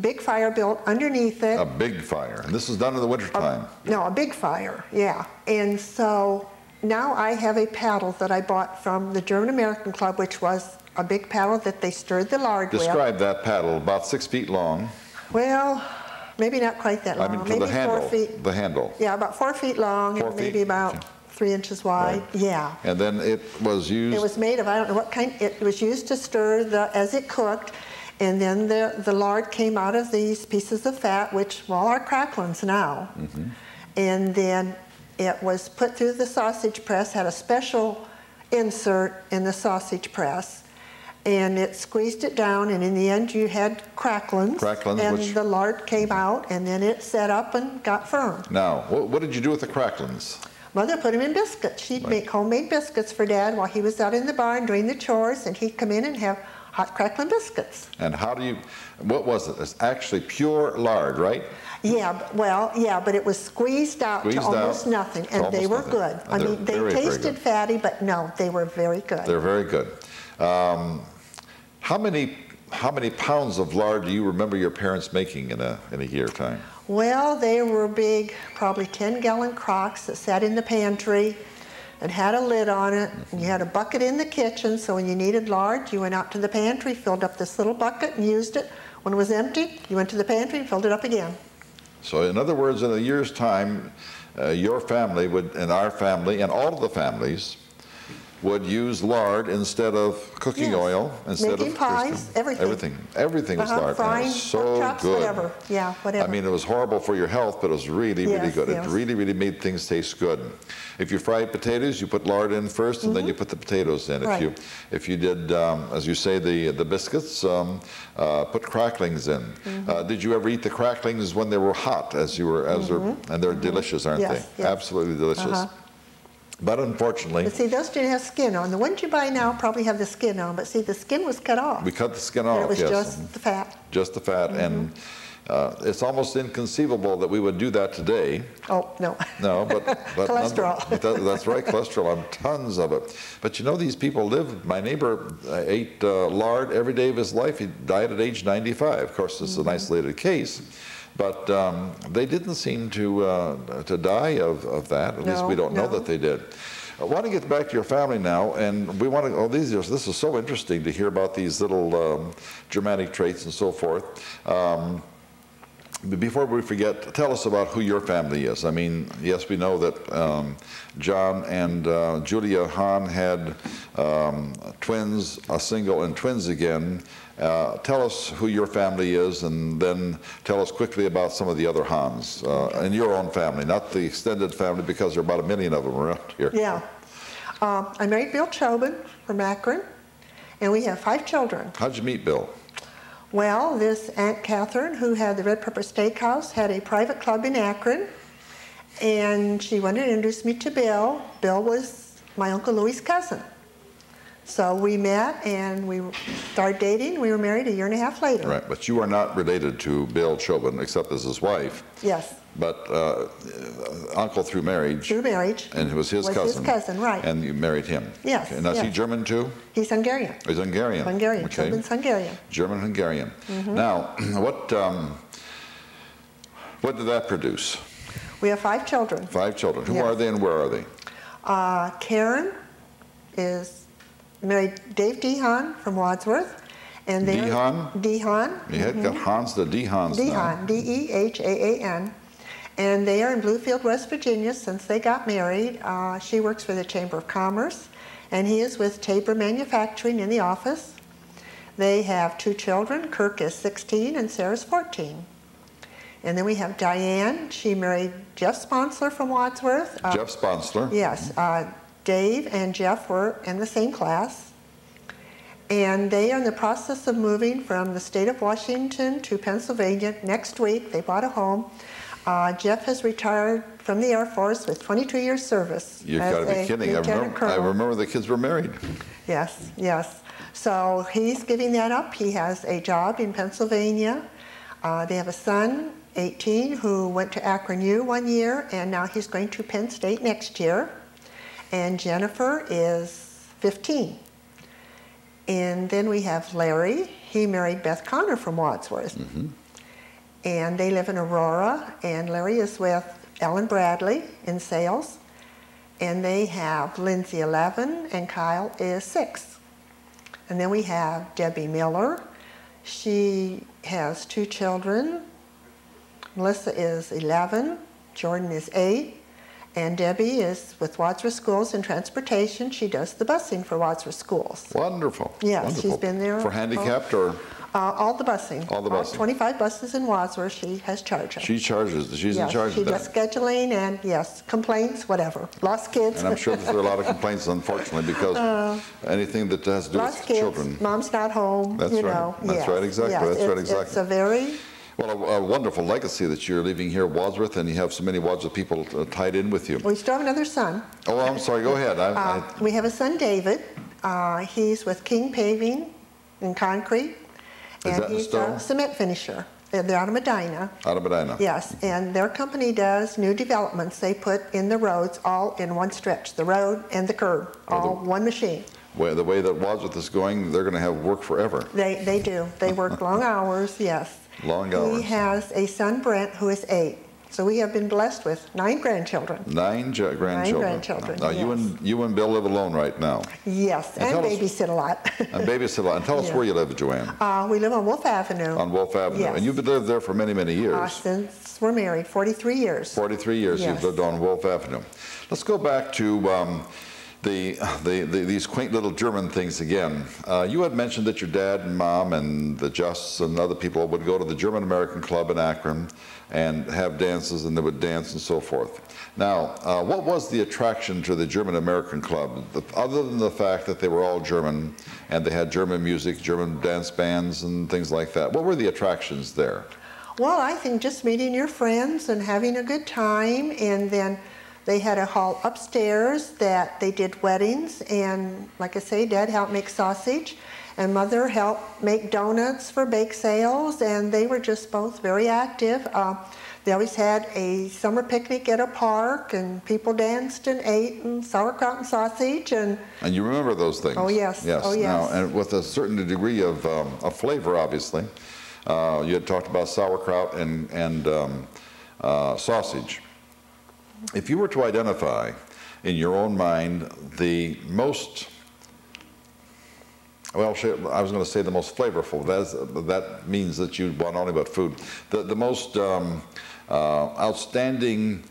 Big fire built underneath it. A big fire. And this is done in the wintertime. No, a big fire, yeah. And so now I have a paddle that I bought from the German American Club, which was a big paddle that they stirred the lard with. Describe that paddle, about 6 feet long. Well, maybe not quite that long. I mean, maybe the handle, 4 feet. The handle. Yeah, about 4 feet long and maybe about 3 inches wide, yeah. And then it was used? It was made of, I don't know what kind, it was used to stir as it cooked, and then the lard came out of these pieces of fat, which well, are cracklings now. And then it was put through the sausage press, had a special insert in the sausage press, and it squeezed it down, and in the end you had cracklings, and the lard came out, and then it set up and got firm. Now, what did you do with the cracklings? Mother put him in biscuits. She'd make homemade biscuits for Dad while he was out in the barn doing the chores, and he'd come in and have hot crackling biscuits. And how do you, what was it? It's actually pure lard, right? Yeah, well, yeah, but it was squeezed out to almost nothing, and they were good. I mean, they tasted fatty, but no, they were very good. They're very good. How many How many pounds of lard do you remember your parents making in a year time? Well, they were big, probably 10-gallon crocks that sat in the pantry and had a lid on it. And you had a bucket in the kitchen, so when you needed lard, you went out to the pantry, filled up this little bucket and used it. When it was empty, you went to the pantry and filled it up again. So in other words, in a year's time, your family would, and our family, and all of the families, would use lard instead of cooking oil, instead of pies, everything was lard. Frying, it was so chops, good. Whatever. Yeah, whatever. I mean, it was horrible for your health, but it was really, really good. Yes. It really, really made things taste good. If you fried potatoes, you put lard in first, and then you put the potatoes in. Right. If you did, as you say, the biscuits, put cracklings in. Did you ever eat the cracklings when they were hot, as you were, and they're delicious, aren't they? Yes. Absolutely delicious. But unfortunately... But see, those didn't have skin on. The ones you buy now probably have the skin on, but see, the skin was cut off. We cut the skin off, yes. It was just the fat. Just the fat, and it's almost inconceivable that we would do that today. Oh, no. No, but cholesterol. That's right, cholesterol, tons of it. But you know, these people live... My neighbor ate lard every day of his life. He died at age 95. Of course, this is an isolated case. But they didn't seem to die of that. At least we don't know that they did. I want to get back to your family now, and we want to. Oh, this is so interesting to hear about these little Germanic traits and so forth. But before we forget, tell us about who your family is. I mean, yes, we know that John and Julia Hahn had twins, a single, and twins again. Tell us who your family is, and then tell us quickly about some of the other Hahns in your own family, not the extended family, because there are about 1 million of them around here. Yeah. I married Bill Choban from Akron, and we have 5 children. How'd you meet Bill? Well, this Aunt Catherine, who had the Red Pepper Steakhouse, had a private club in Akron, and she wanted to introduce me to Bill. Bill was my Uncle Louie's cousin. So we met and we started dating. We were married 1.5 years later. Right, but you are not related to Bill Choban except as his wife. Yes. But uncle through marriage. Through marriage. And it was his cousin. His cousin, right. And you married him. Yes. Okay. Now is he German too? He's Hungarian. He's Hungarian. Hungarian. Okay. Choban's Hungarian. German Hungarian. Now, what did that produce? We have 5 children. 5 children. Who are they and where are they? Karen is. Married Dave D. Hahn from Wadsworth, and they D. Hahn. You had got Hans the D. Hans. D. Hahn, D-E-H-A-A-N, and they are in Bluefield, West Virginia. Since they got married, she works for the Chamber of Commerce, and he is with Tabor Manufacturing in the office. They have 2 children. Kirk is 16 and Sarah's 14. And then we have Diane. She married Jeff Sponsler from Wadsworth. Jeff Sponsler. Yes. Dave and Jeff were in the same class, and they are in the process of moving from the state of Washington to Pennsylvania next week. They bought a home. Jeff has retired from the Air Force with 22 years service. You've got to be kidding. I remember the kids were married. Yes, yes. So he's giving that up. He has a job in Pennsylvania. They have a son, 18, who went to Akron U one year, and now he's going to Penn State next year. And Jennifer is 15. And then we have Larry. He married Beth Connor from Wadsworth. And they live in Aurora. And Larry is with Ellen Bradley in sales. And they have Lindsay, 11, and Kyle is 6. And then we have Debbie Miller. She has 2 children. Melissa is 11. Jordan is 8. And Debbie is with Wadsworth Schools in transportation. She does the busing for Wadsworth Schools. Wonderful. Yes, wonderful. She's been there. For handicapped or? All the busing. All the busing. 25 buses in Wadsworth she has charge of. She charges. She's in charge of that. She does scheduling and, complaints, whatever. Lost kids. And I'm sure there are a lot of complaints, unfortunately, because anything that has to do with kids, children. Mom's not home. That's right. That's right, exactly. That's right, exactly. It's a very... Well, a wonderful legacy that you're leaving here, Wadsworth, and you have so many Wadsworth people tied in with you. We still have another son. Oh, I'm sorry. Go ahead. We have a son, David. He's with King Paving and Concrete, and he's a cement finisher. They're out of Medina. Out of Medina. Yes, and their company does new developments. They put in the roads all in one stretch, the road and the curb, all one machine. the way that Wadsworth is going, they're going to have work forever. They do. They work long hours, yes. Long hours. He has a son, Brent, who is 8. So we have been blessed with 9 grandchildren. 9 grandchildren. Now, yes. you and Bill live alone right now. Yes, and babysit a lot. And babysit a lot. And tell us where you live, Joann. We live on Wolf Avenue. On Wolf Avenue. Yes. And you've lived there for many, many years. Since we're married, 43 years. 43 years yes. You've lived on Wolf Avenue. Let's go back to these quaint little German things again. You had mentioned that your dad and mom and the Justs and other people would go to the German American Club in Akron and have dances, and they would dance and so forth. Now, what was the attraction to the German American Club, other than the fact that they were all German and they had German music, German dance bands and things like that? What were the attractions there? Well, I think just meeting your friends and having a good time, and then they had a hall upstairs that they did weddings, and like I say, Dad helped make sausage, and Mother helped make donuts for bake sales, and they were just both very active. They always had a summer picnic at a park, and people danced and ate and sauerkraut and sausage. And you remember those things? Oh, yes. Yes. Oh, yes. Now, and with a certain degree of flavor, obviously. You had talked about sauerkraut and sausage. If you were to identify in your own mind the most, well, I was going to say the most flavorful, that means that you want only about food, the most outstanding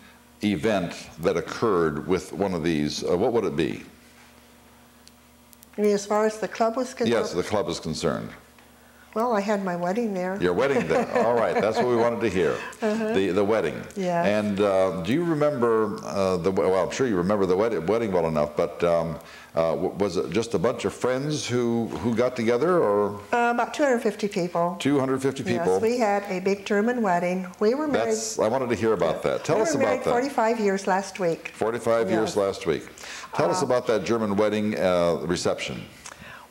event that occurred with one of these, what would it be? You mean as far as the club was concerned? Yes, the club is concerned. Well, I had my wedding there. Your wedding there. All right. That's what we wanted to hear. The wedding. Yeah. And do you remember well, I'm sure you remember the wedding well enough, but was it just a bunch of friends who got together, or? About 250 people. 250 people. Yes, we had a big German wedding. We were married. I wanted to hear about that. Tell us about that. We were married 45 years last week. 45 years last week. Tell us about that German wedding reception.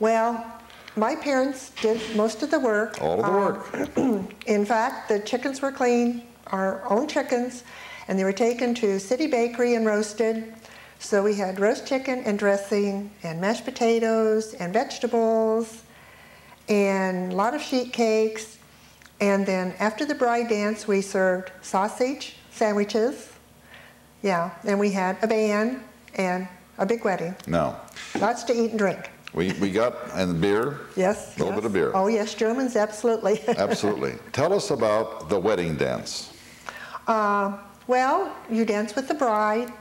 Well, my parents did most of the work. All of the work. In fact, the chickens were clean, our own chickens, and they were taken to City Bakery and roasted. So we had roast chicken and dressing and mashed potatoes and vegetables and a lot of sheet cakes. And then after the bride dance, we served sausage sandwiches. Yeah, and we had a band and a big wedding. No. Lots to eat and drink. We got, and beer? Yes. A little bit of beer. Oh, yes, Germans, absolutely. Absolutely. Tell us about the wedding dance. Well, you dance with the bride,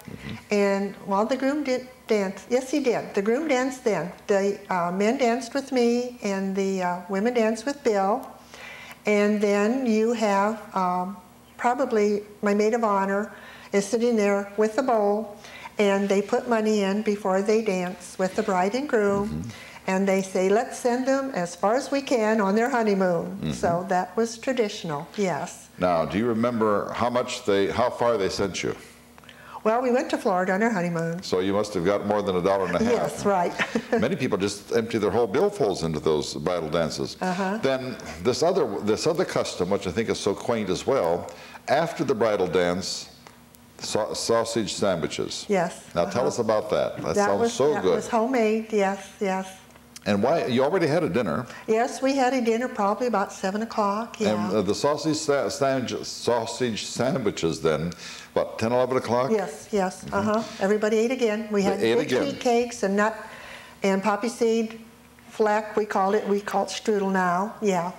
and while the groom did dance, yes, he did. The groom danced then. The men danced with me, and the women danced with Bill. And then you have probably my maid of honor is sitting there with the bowl, and they put money in before they dance with the bride and groom, and they say, let's send them as far as we can on their honeymoon. So that was traditional, yes. Now, do you remember how far they sent you? Well, we went to Florida on our honeymoon. So you must have got more than $1.50. Yes, right. Many people just empty their whole billfolds into those bridal dances. Then this other custom, which I think is so quaint as well, after the bridal dance, sausage sandwiches. Yes. Now tell us about that. That sounds so good. That was homemade, yes, yes. And why, you already had a dinner. Yes, we had a dinner probably about 7 o'clock, yeah. And the sausage sandwiches then, what, 10, 11 o'clock? Yes, yes, Everybody ate again. We had sweet cakes and nut and poppy seed flack, we call it strudel now, yeah.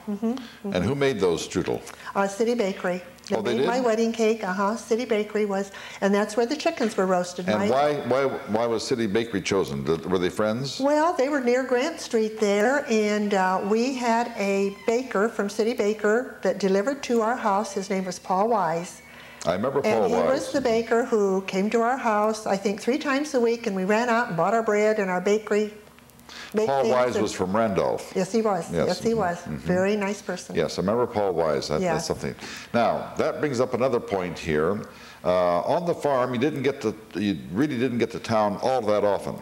And who made those strudel? City Bakery. They made my wedding cake, City Bakery was, and that's where the chickens were roasted. And why was City Bakery chosen? Were they friends? Well, they were near Grant Street there, and we had a baker from City Baker that delivered to our house. His name was Paul Wise. I remember Paul Wise. And he was the baker who came to our house, I think, 3 times a week, and we ran out and bought our bread and our bakery. Paul Wise was from Randolph. Yes, he was. Yes, he was. Very nice person. Yes, I remember Paul Wise. That's something. Now, that brings up another point here. On the farm, you really didn't get to town all that often.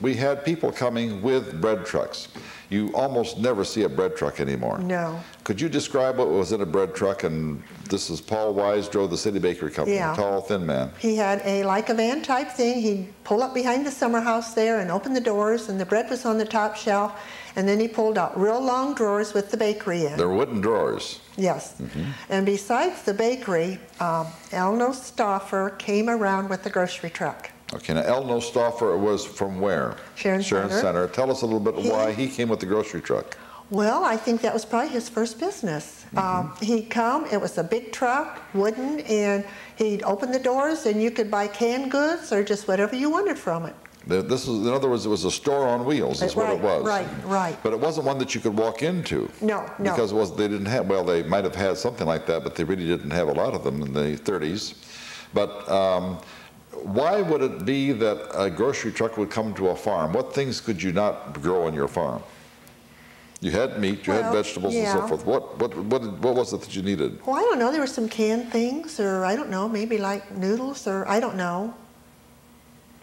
We had people coming with bread trucks. You almost never see a bread truck anymore. No. Could you describe what was in a bread truck? And this is Paul Wise drove the City Bakery Company, yeah. A tall, thin man. He had a like a van type thing. He'd pull up behind the summer house there and open the doors, and the bread was on the top shelf. And then he pulled out real long drawers with the bakery in. They're wooden drawers. Yes. Mm-hmm. And besides the bakery, Elno Stauffer came around with the grocery truck. Okay, now Elno Stauffer was from where? Sharon Center. Tell us a little bit why he came with the grocery truck. Well, I think that was probably his first business. Mm-hmm. He'd come, it was a big truck, wooden, and he'd open the doors and you could buy canned goods or just whatever you wanted from it. This was, in other words, it was a store on wheels, is what it was. Right, right. But it wasn't one that you could walk into. No, no. Because it was, they didn't have, well, they might have had something like that, but they really didn't have a lot of them in the 30s. But why would it be that a grocery truck would come to a farm? What things could you not grow on your farm? You had meat, you had vegetables and so forth. What was it that you needed? Well, I don't know. There were some canned things, or I don't know, maybe like noodles, or I don't know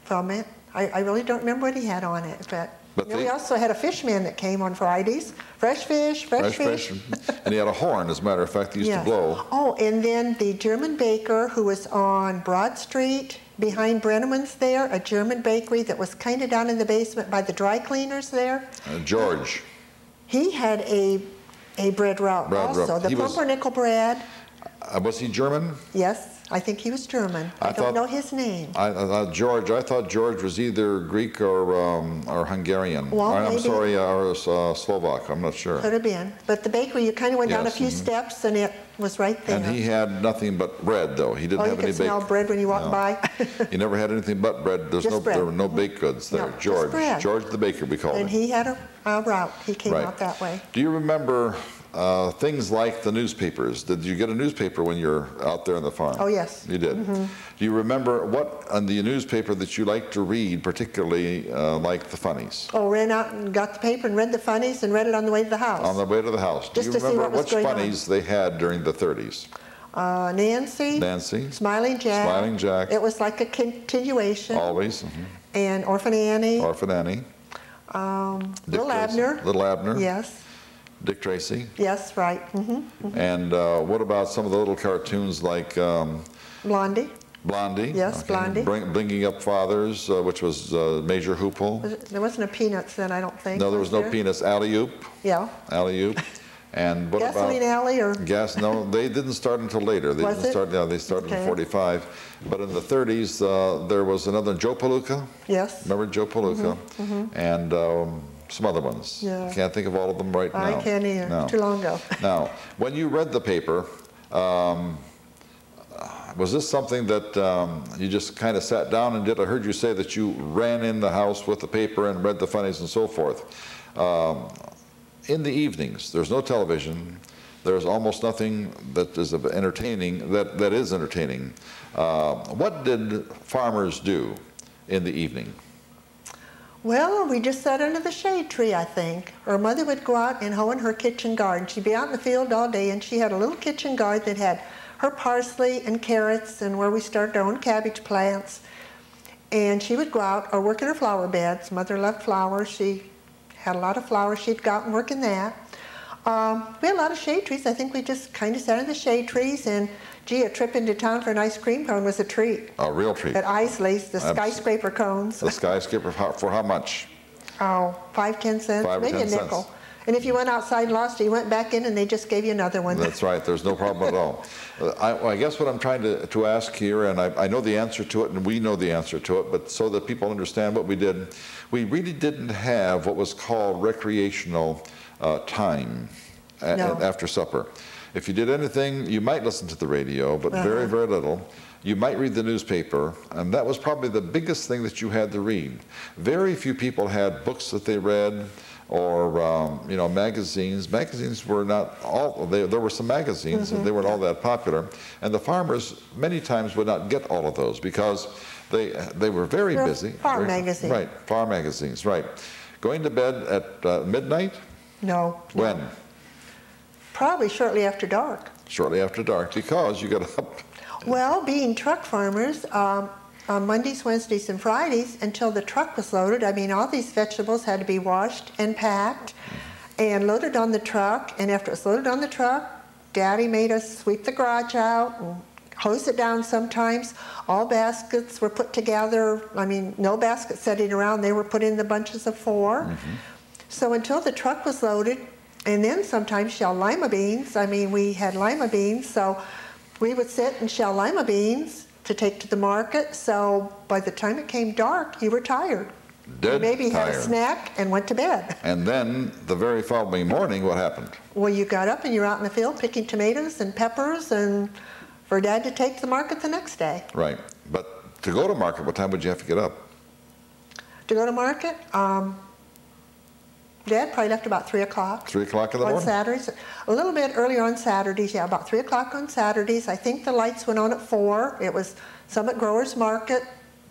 from it. I really don't remember what he had on it, but you know, we also had a fishman that came on Fridays. Fresh fish. And he had a horn, as a matter of fact, he used to blow. Oh, and then the German baker who was on Broad Street, behind Brenneman's there, a German bakery that was kind of down in the basement by the dry cleaners there. George. He had a bread route also. The pumpernickel bread. Was he German? Yes. I think he was German. I don't know his name. I thought George was either Greek or Hungarian. Well, maybe. I'm sorry, or Slovak. I'm not sure. Could have been. But the bakery, you kind of went down a few steps, and it was right there. And he had nothing but bread, though. He didn't have any baked. Oh, you could smell bread when you walked by. He never had anything but bread. There were no baked goods there. No, George. George the baker, we called him. And he had a route. He came out that way. Do you remember? Things like the newspapers. Did you get a newspaper when you're out there on the farm? Oh, yes. You did. Mm-hmm. Do you remember what on the newspaper that you liked to read, particularly like the funnies? Oh, ran out and got the paper and read the funnies and read it on the way to the house. On the way to the house. Do you remember which funnies they had during the 30s? Nancy. Smiling Jack. It was like a continuation. Always. Mm-hmm. And Orphan Annie. Little Abner. Yes. Dick Tracy. Yes, right. Mm-hmm, mm-hmm. And what about some of the little cartoons like Blondie? Blondie. Yes, okay. Blondie. Bringing Up Fathers, which was Major Hoople. There wasn't a Peanuts then, I don't think. No, there was no Peanuts. Alley-oop. Yeah. Alley-oop. And what Gasoline Alley or? No, they didn't start until later. They they started in '45. But in the 30s, there was another, Joe Palooka. Yes. Remember Joe Palooka? Mm-hmm, mm-hmm. And some other ones. Yeah. Can't think of all of them right now. I can't either. No. Too long ago. Now, when you read the paper, was this something that you just kind of sat down and did? I heard you say that you ran in the house with the paper and read the funnies and so forth. In the evenings, there's no television. There's almost nothing that is entertaining. That is entertaining. What did farmers do in the evening? Well, we just sat under the shade tree, I think. Her mother would go out and hoe in her kitchen garden. She'd be out in the field all day, and she had a little kitchen garden that had her parsley and carrots and where we started our own cabbage plants. And she would go out or work in her flower beds. Mother loved flowers. She had a lot of flowers. She'd go out and work in that. We had a lot of shade trees. I think we just kind of sat under the shade trees, and gee, a trip into town for an ice cream cone was a treat. A real treat. At Isley's, the skyscraper cones. The skyscraper for how much? Oh, 5, 10 cents, maybe a nickel. Cents. And if you went outside and lost it, you went back in and they just gave you another one. That's right. There's no problem at all. I guess what I'm trying to ask here, and I know the answer to it, and we know the answer to it, but so that people understand what we did, we really didn't have what was called recreational time after supper. If you did anything, you might listen to the radio, but very, very little. You might read the newspaper, and that was probably the biggest thing that you had to read. Very few people had books that they read or you know, magazines. Magazines were not all, there were some magazines, and they weren't all that popular. And the farmers many times would not get all of those because they were very busy. Farm magazines. Right, farm magazines, right. Going to bed at midnight? No. When? No. Probably shortly after dark. Shortly after dark, because you got up. Well, being truck farmers, on Mondays, Wednesdays, and Fridays until the truck was loaded. I mean, all these vegetables had to be washed and packed and loaded on the truck. And after it was loaded on the truck, Daddy made us sweep the garage out and hose it down sometimes. All baskets were put together. I mean, no basket sitting around. They were put in the bunches of four. Mm-hmm. So until the truck was loaded, and then sometimes shell lima beans. I mean, we had lima beans, so we would sit and shell lima beans to take to the market. So by the time it came dark, you were tired. Maybe had a snack and went to bed. And then the very following morning, what happened? Well, you got up and you were out in the field picking tomatoes and peppers and for Dad to take to the market the next day. Right. But to go to market, what time would you have to get up? To go to market? Dad probably left about 3 o'clock. 3 o'clock in the morning? On Saturdays. A little bit earlier on Saturdays, yeah, about 3 o'clock on Saturdays. I think the lights went on at 4. It was Summit Growers Market.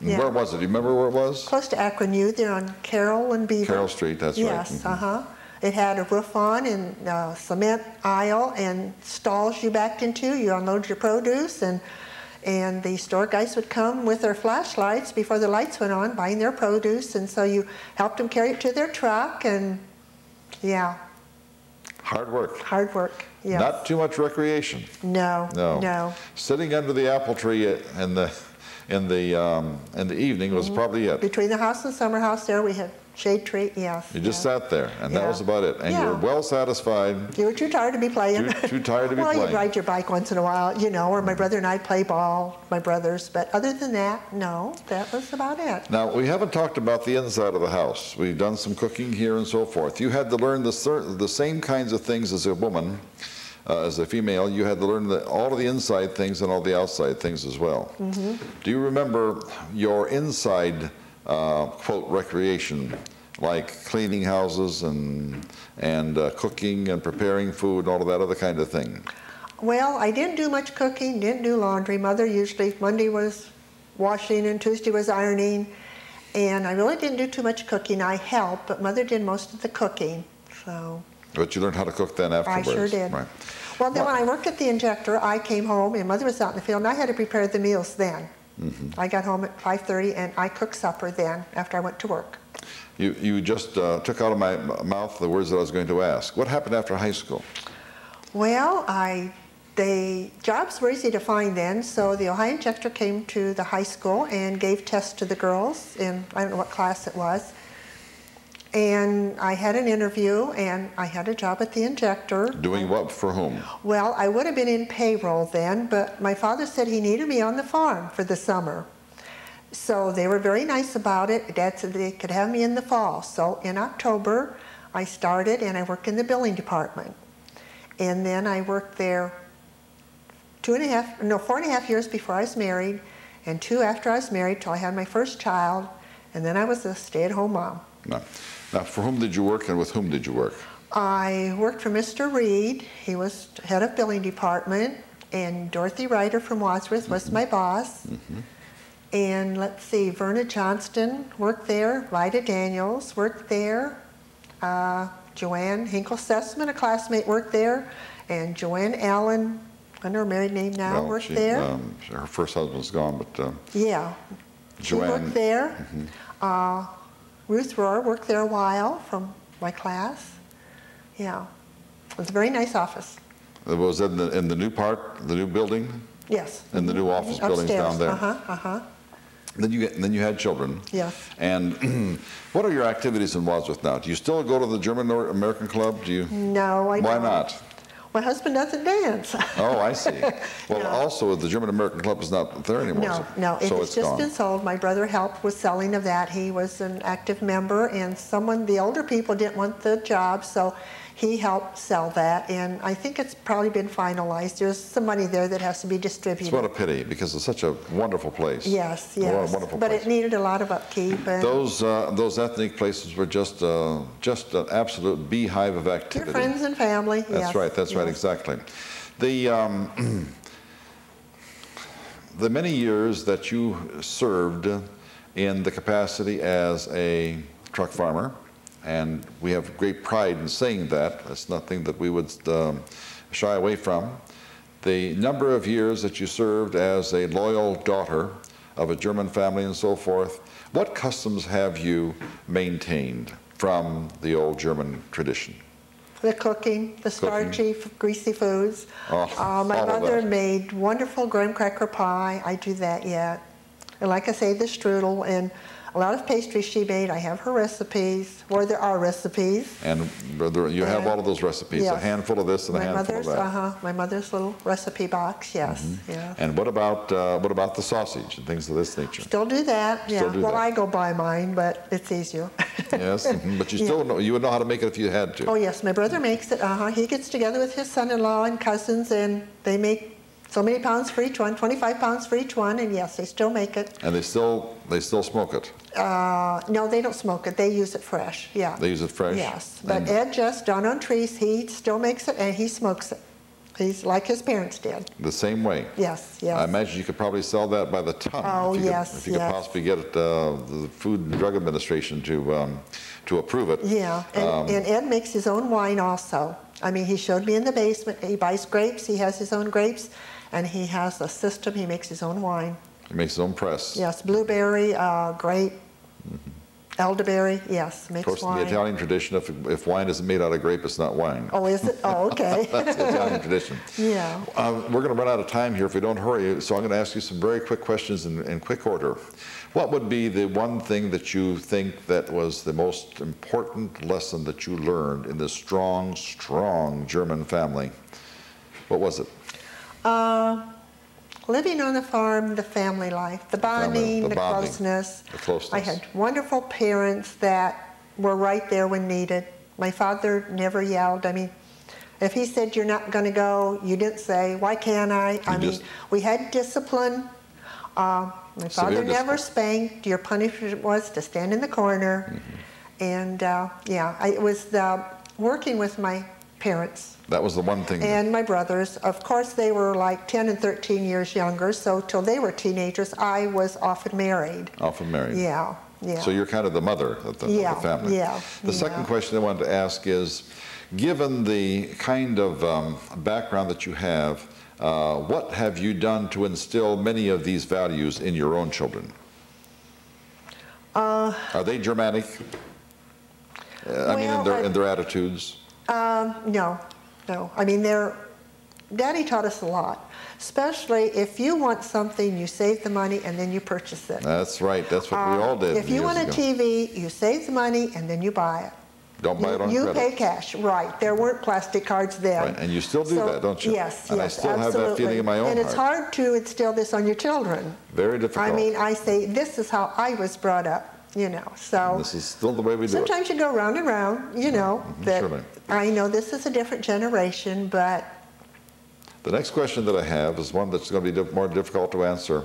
Yeah. Where was it? Do you remember where it was? Close to Akron U, there on Carroll and Beaver. Carroll Street, that's right. Yes, uh-huh. It had a roof on and a cement aisle and stalls you backed into. You unload your produce, and the store guys would come with their flashlights before the lights went on, buying their produce, and so you helped them carry it to their truck, and yeah. Hard work. Hard work, yeah. Not too much recreation. No, no, no. Sitting under the apple tree and the... in the evening was probably it. Between the house and summer house there, we had shade tree, yes. You just sat there, and that was about it. And you were well satisfied. You were too tired to be playing. Too tired to be playing. Well, you'd ride your bike once in a while, you know, or my brother and I play ball, my brothers. But other than that, no, that was about it. Now, we haven't talked about the inside of the house. We've done some cooking here and so forth. You had to learn the same kinds of things as a woman, as a female, you had to learn all of the inside things and all the outside things as well. Mm-hmm. Do you remember your inside, quote, recreation, like cleaning houses and cooking and preparing food, all of that other kind of thing? Well, I didn't do much cooking, didn't do laundry. Mother usually, Monday was washing and Tuesday was ironing, and I really didn't do too much cooking. I helped, but Mother did most of the cooking, so... But you learned how to cook then afterwards. I sure did. Right. Well, then when I worked at the injector, I came home, and Mother was out in the field, and I had to prepare the meals then. Mm-hmm. I got home at 5:30, and I cooked supper then after I went to work. You just took out of my mouth the words that I was going to ask. What happened after high school? Well, the jobs were easy to find then, so the Ohio injector came to the high school and gave tests to the girls in, I don't know what class it was. And I had an interview, and I had a job at the injector. Doing what for whom? Well, I would have been in payroll then, but my father said he needed me on the farm for the summer. So they were very nice about it. Dad said they could have me in the fall. So in October, I started, and I worked in the billing department. And then I worked there 4.5 years before I was married, and 2 after I was married till I had my first child, and then I was a stay-at-home mom. No. Now, for whom did you work and with whom did you work? I worked for Mr. Reed. He was head of billing department, and Dorothy Ryder from Wadsworth was my boss. Mm-hmm. And let's see, Verna Johnston worked there, Lyda Daniels worked there, Joanne Hinkle-Sessman, a classmate, worked there, and Joanne Allen, under her married name now, worked there. Her first husband's gone, but yeah, Joanne, she worked there. Mm-hmm. Ruth Rohr worked there a while from my class. Yeah, it was a very nice office. It was in the new part, the new building. Yes. In the new office buildings down there. Then you had children. Yes. And what are your activities in Wadsworth now? Do you still go to the German American Club? Do you? No, I don't. Why not? My husband doesn't dance. Oh, I see. Well, also, the German American Club is not there anymore. No, no, it's just been sold. My brother helped with selling of that. He was an active member, and the older people didn't want the job, so he helped sell that. And I think it's probably been finalized. There's some money there that has to be distributed. It's what a pity, because it's such a wonderful place. Yes, yes. But it needed a lot of upkeep. And those ethnic places were just an absolute beehive of activity. Your friends and family. That's right. That's right. Right, exactly. The many years that you served in the capacity as a truck farmer, and we have great pride in saying that. That's nothing that we would shy away from. The number of years that you served as a loyal daughter of a German family and so forth. What customs have you maintained from the old German tradition? The cooking, the starchy, greasy foods. Oh, my mother made wonderful graham cracker pie. I do that yet. And like I say, the strudel and a lot of pastries she made. I have her recipes, or there are recipes. And you have all of those recipes, yes. A handful of this and a handful of that. My mother's little recipe box, yes. Mm-hmm. Yes. And what about the sausage and things of this nature? Still do that, yeah. Still do well, that. I go buy mine, but it's easier. Yes, mm-hmm. But you still know, you would know how to make it if you had to. Oh, yes, my brother makes it, He gets together with his son-in-law and cousins, and they make so many pounds for each one, 25 pounds for each one, and yes, they still make it. And they still smoke it? No, they don't smoke it. They use it fresh, yeah. They use it fresh? Yes, but Ed Just, down on Treese, he still makes it and he smokes it. He's like his parents did. The same way? Yes, yes. I imagine you could probably sell that by the ton. Oh, if you could possibly get the Food and Drug Administration to approve it. Yeah, and Ed makes his own wine also. I mean, he showed me in the basement. He buys grapes, he has his own grapes. And he has a system, he makes his own wine. He makes his own press. Yes, blueberry, grape, elderberry, yes, makes wine. Of course, in the Italian tradition, if wine isn't made out of grape, it's not wine. Oh, is it? Oh, okay. That's the Italian tradition. Yeah. We're going to run out of time here if we don't hurry, so I'm going to ask you some very quick questions in quick order. What would be the one thing that you think that was the most important lesson that you learned in this strong, strong German family? What was it? Living on the farm, the family life, the bonding, the closeness. The closeness. I had wonderful parents that were right there when needed. My father never yelled. I mean, if he said you're not going to go, you didn't say, why can't I? I mean, we had discipline. My father never spanked. Your punishment was to stand in the corner. Mm-hmm. And it was working with my parents. That was the one thing. And my brothers, of course, they were like 10 and 13 years younger, so till they were teenagers, I was often married. Often married. Yeah, yeah. So you're kind of the mother of the family. Yeah, the second question I wanted to ask is, given the kind of background that you have, what have you done to instill many of these values in your own children? Are they Germanic? I mean, in their attitudes? No. I mean, Daddy taught us a lot, especially if you want something, you save the money and then you purchase it. That's right. That's what we all did. If you want a TV, you save the money and then you buy it. Don't buy it on credit. You pay cash, right. There weren't plastic cards then. Right. And you still do that, don't you? Yes, and I still have that feeling in my own heart. And it's hard to instill this on your children. Very difficult. I mean, I say, this is how I was brought up. You know, so and this is still the way we do it. Sometimes you go round and round, you know, that I know this is a different generation, but. The next question that I have is one that's going to be more difficult to answer.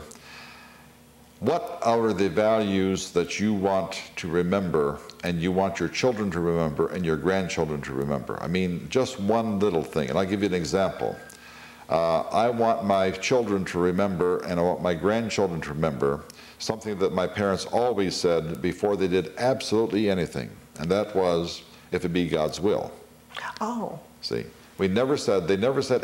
What are the values that you want to remember and you want your children to remember and your grandchildren to remember? I mean, just one little thing, and I'll give you an example. I want my children to remember and I want my grandchildren to remember something that my parents always said before they did absolutely anything, and that was, if it be God's will. Oh. See, they never said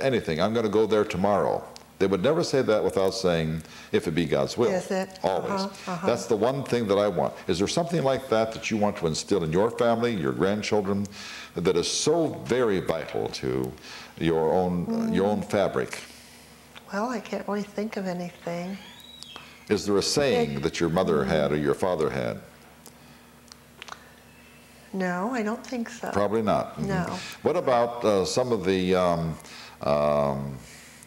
anything, I'm going to go there tomorrow. They would never say that without saying, if it be God's will. Is it? Always. That's the one thing that I want. Is there something like that that you want to instill in your family, your grandchildren, that is so very vital to your own fabric? Well, I can't really think of anything. Is there a saying that your mother had or your father had? No, I don't think so. Probably not. Mm-hmm. No. What about some of the,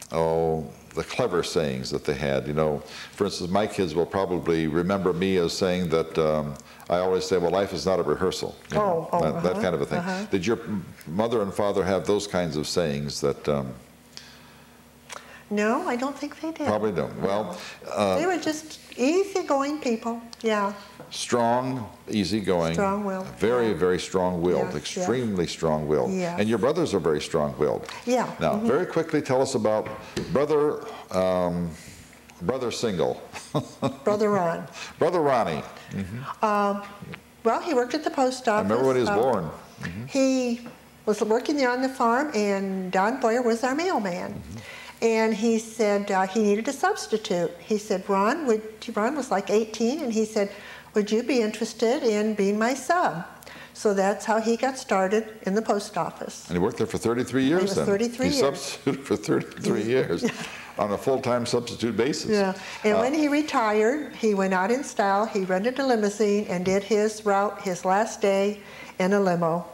the clever sayings that they had? You know, for instance, my kids will probably remember me as saying that I always say, well, life is not a rehearsal. That kind of a thing. Did your mother and father have those kinds of sayings that... No, I don't think they did. Probably don't. Well, they were just easygoing people. Yeah. Strong, easygoing. Strong-willed. Very, very strong-willed. Yes, extremely strong-willed. Yes. And your brothers are very strong-willed. Yeah. Now, very quickly, tell us about Brother Ronnie. Mm-hmm. Well, he worked at the post office. I remember when he was born. Mm-hmm. He was working there on the farm, and Don Boyer was our mailman. Mm-hmm. And he said he needed a substitute. He said, Ron, Ron was like 18, and he said, would you be interested in being my sub? So that's how he got started in the post office. And he worked there for 33 years. He was 33 years. He substituted for 33 years on a full-time substitute basis. Yeah. And when he retired, he went out in style. He rented a limousine and did his route, his last day, in a limo.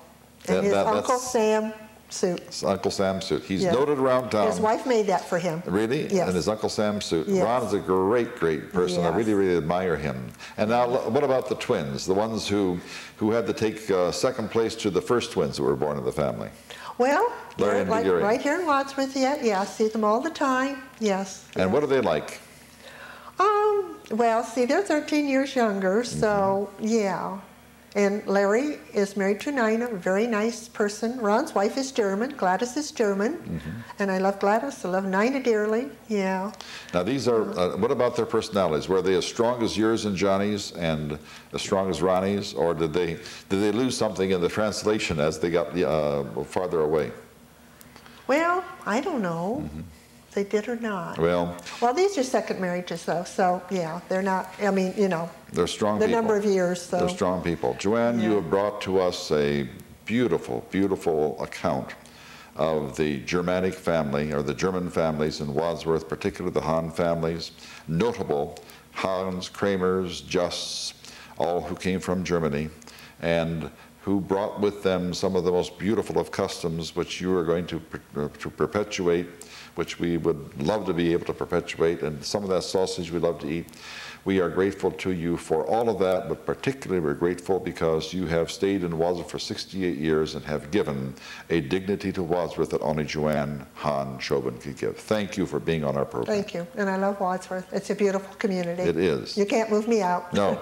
And his Uncle Sam suit. His Uncle Sam suit. He's noted around town. His wife made that for him. Really? Yes. And his Uncle Sam suit. Yes. Ron is a great, great person. Yes. I really, really admire him. And now, what about the twins, the ones who had to take second place to the first twins that were born in the family? Well, like right here in Wadsworth, yeah, I see them all the time, yes. And what are they like? Well, see, they're 13 years younger, so, yeah. And Larry is married to Nina, a very nice person. Ron's wife is German. Gladys is German. And I love Gladys. I love Nina dearly. Yeah. Now, these are, what about their personalities? Were they as strong as yours and Johnny's and as strong as Ronnie's? Or did they lose something in the translation as they got farther away? Well, I don't know. If they did or not. Well, these are second marriages, though, so, yeah, they're not, I mean, you know. They're strong people. The number of years, so. They're strong people. Joann, you have brought to us a beautiful, beautiful account of the Germanic family, or the German families in Wadsworth, particularly the Hahn families, notable Hahns, Kramers, Justs, all who came from Germany, and who brought with them some of the most beautiful of customs which you are going to perpetuate, which we would love to be able to perpetuate, and some of that sausage we love to eat. We are grateful to you for all of that, but particularly we're grateful because you have stayed in Wadsworth for 68 years and have given a dignity to Wadsworth that only Joann Hahn Choban could give. Thank you for being on our program. Thank you, and I love Wadsworth. It's a beautiful community. It is. You can't move me out. No.